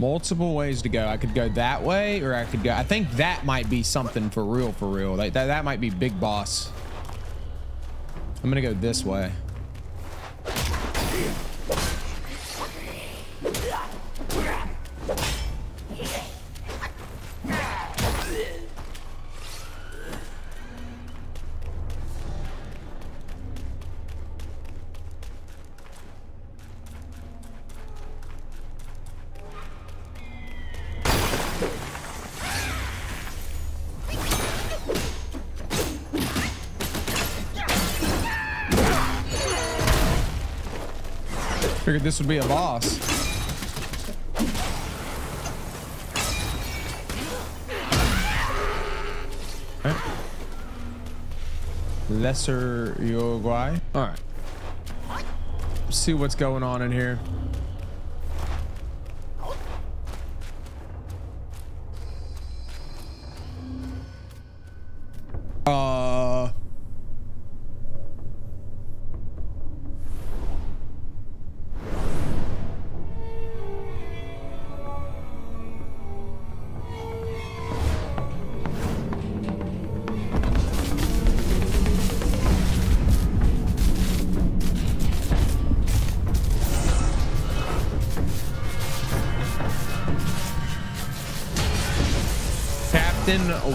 Multiple ways to go. I could go that way, or I could go. I think that might be something for real, for real. Like that might be big boss. I'm gonna go this way. Figured this would be a boss. Okay. Lesser Uruguay. All right. Let's see what's going on in here.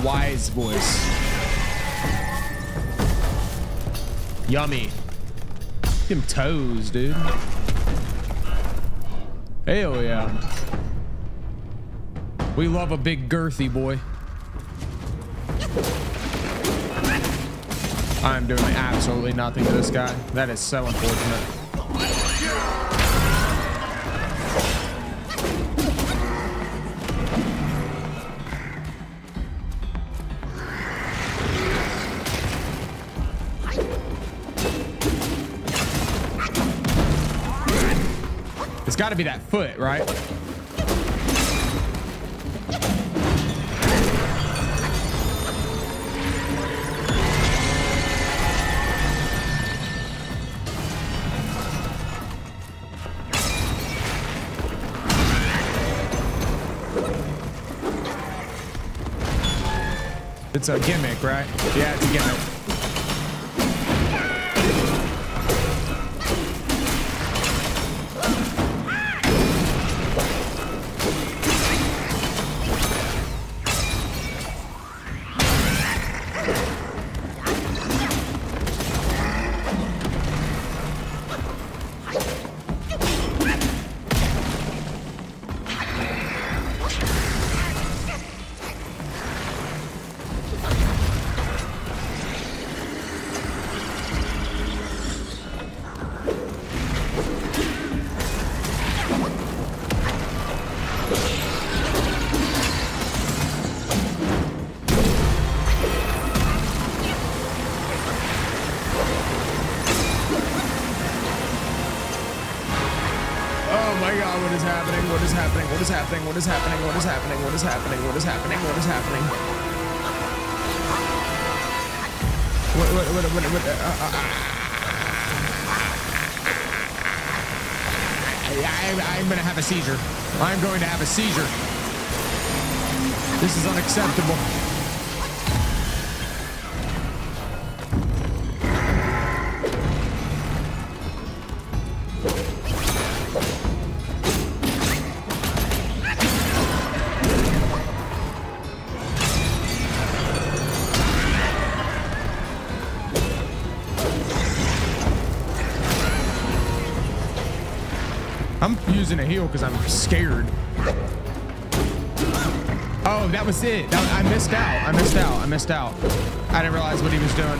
Wise voice. Yummy. Look at them toes, dude. Hell yeah. We love a big girthy boy. I'm doing absolutely nothing to this guy. That is so unfortunate. It's got to be that foot, right? It's a gimmick, right? Yeah, it's a gimmick. What is happening? What is happening? What is happening? What is happening? What is happening? I'm gonna have a seizure. I'm going to have a seizure. This is unacceptable. using a heal because I'm scared. Oh, that was it. I missed out. I didn't realize what he was doing.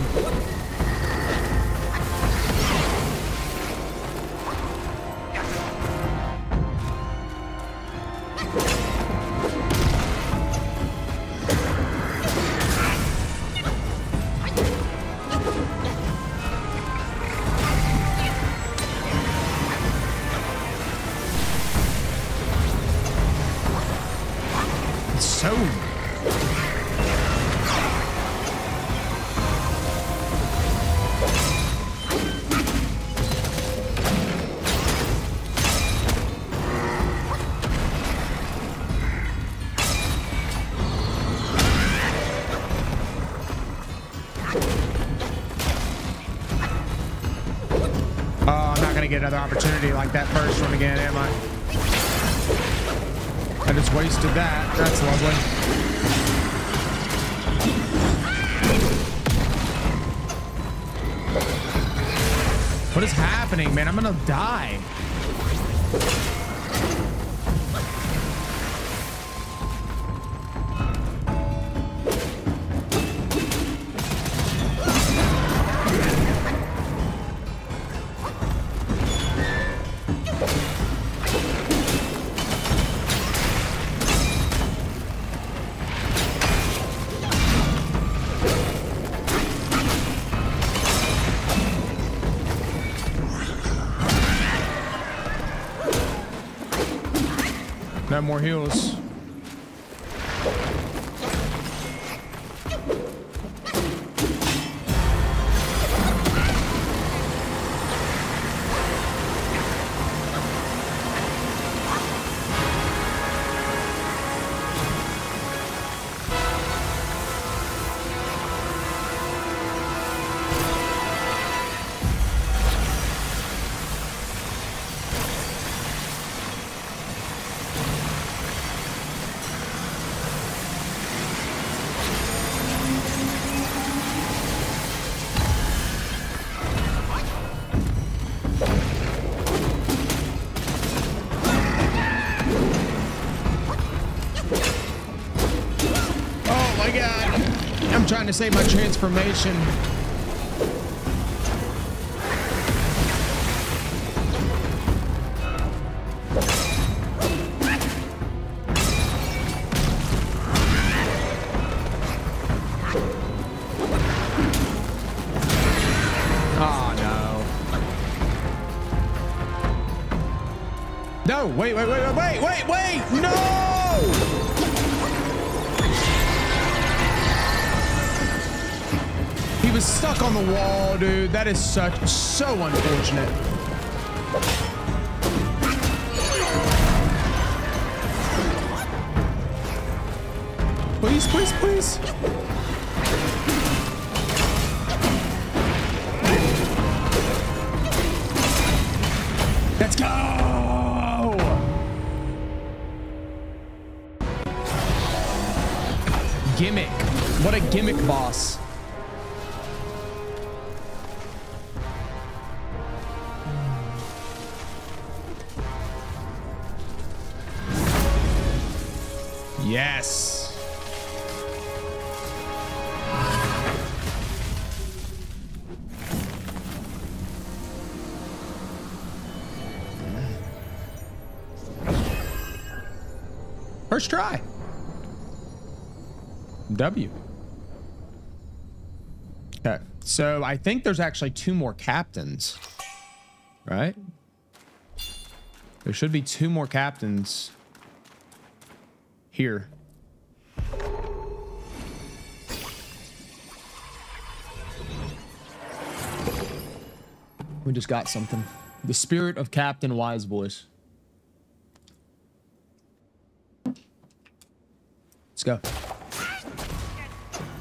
Another opportunity like that first one again, am I? I just wasted that. That's lovely. What is happening, man? I'm gonna die. More heals. Trying to save my transformation. Oh no. No, wait, no! Was stuck on the wall, dude. That is so unfortunate. Please, please, please. Let's go. Gimmick. What a gimmick boss. Yes. First try. W. Okay. So I think there's actually 2 more captains, right? There should be 2 more captains. Here. We just got something. The spirit of Captain Wise Boys. Let's go.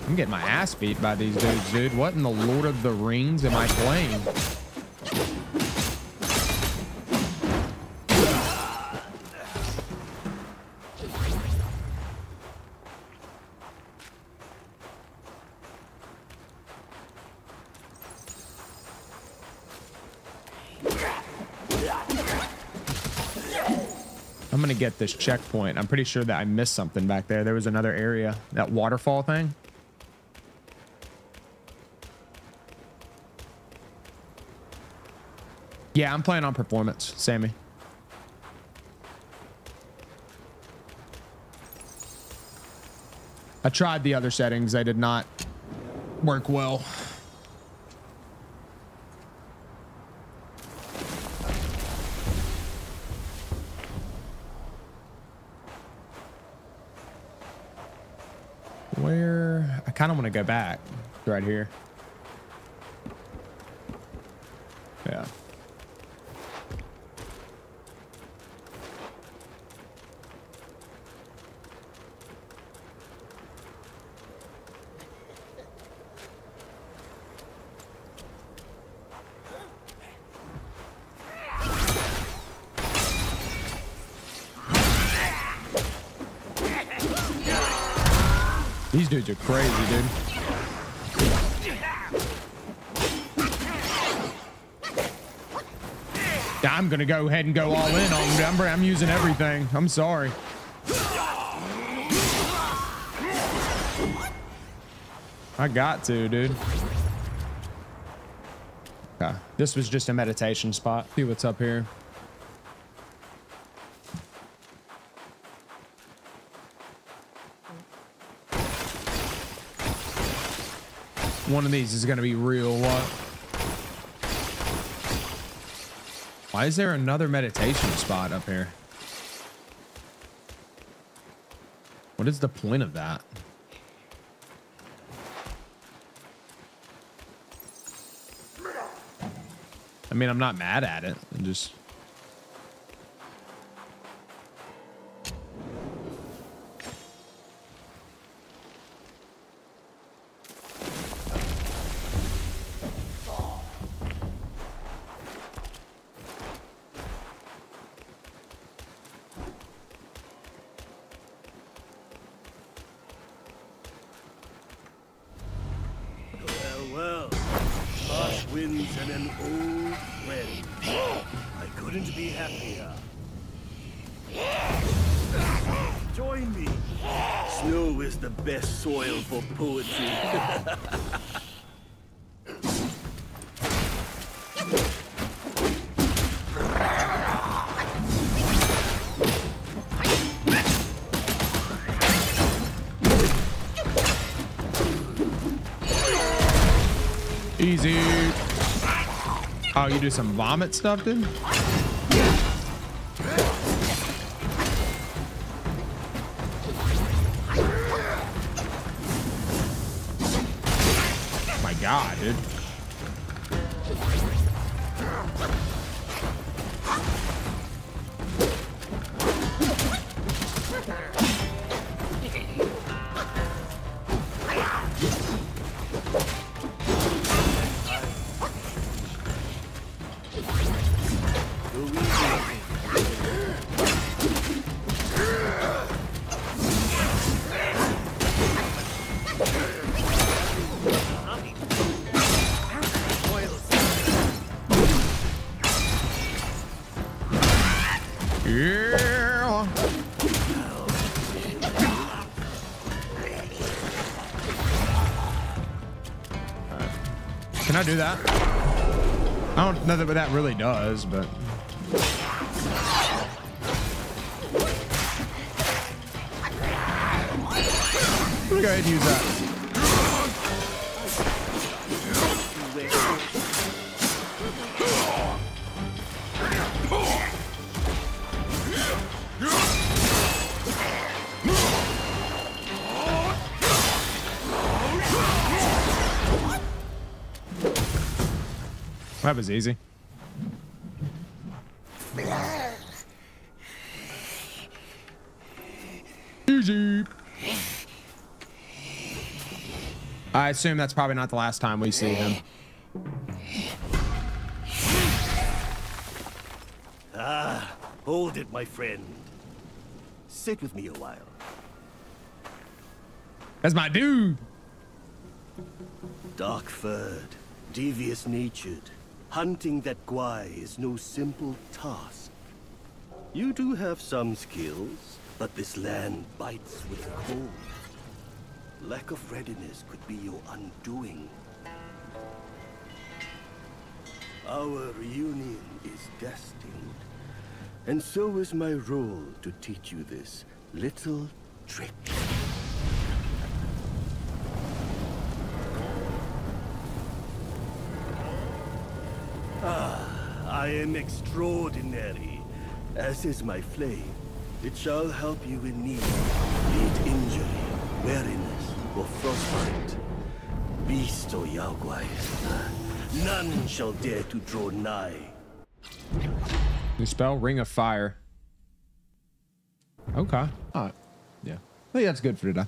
I'm getting my ass beat by these dudes, dude. What in the Lord of the Rings am I playing? Yeah. I'm gonna get this checkpoint. I'm pretty sure that I missed something back there. There was another area, that waterfall thing. Yeah, I'm playing on performance, Sammy. I tried the other settings. They did not work well. Where? I kind of want to go back right here. Yeah. These dudes are crazy, dude. I'm gonna go ahead and go all in on them. I'm using everything. I'm sorry. I got to, dude. Okay. This was just a meditation spot. See what's up here. One of these is going to be real. What? Why is there another meditation spot up here? What is the point of that? I mean, I'm not mad at it. I'm just... Easy. Oh, you do some vomit stuff, dude? My God, dude. Do that. I don't know that really does, but I'm gonna go ahead and use that. That was easy. Easy. I assume that's probably not the last time we see him. Ah, hold it, my friend. Sit with me a while. That's my dude. Dark-furred, devious-natured. Hunting that Guai is no simple task. You do have some skills, but this land bites with cold. Lack of readiness could be your undoing. Our reunion is destined, and so is my role to teach you this little trick. I am extraordinary, as is my flame. It shall help you in need, be it injury, weariness, or frostbite. Beast or yaogwai, none shall dare to draw nigh. New spell, Ring of Fire. Okay. All right. Yeah. I think that's good for today.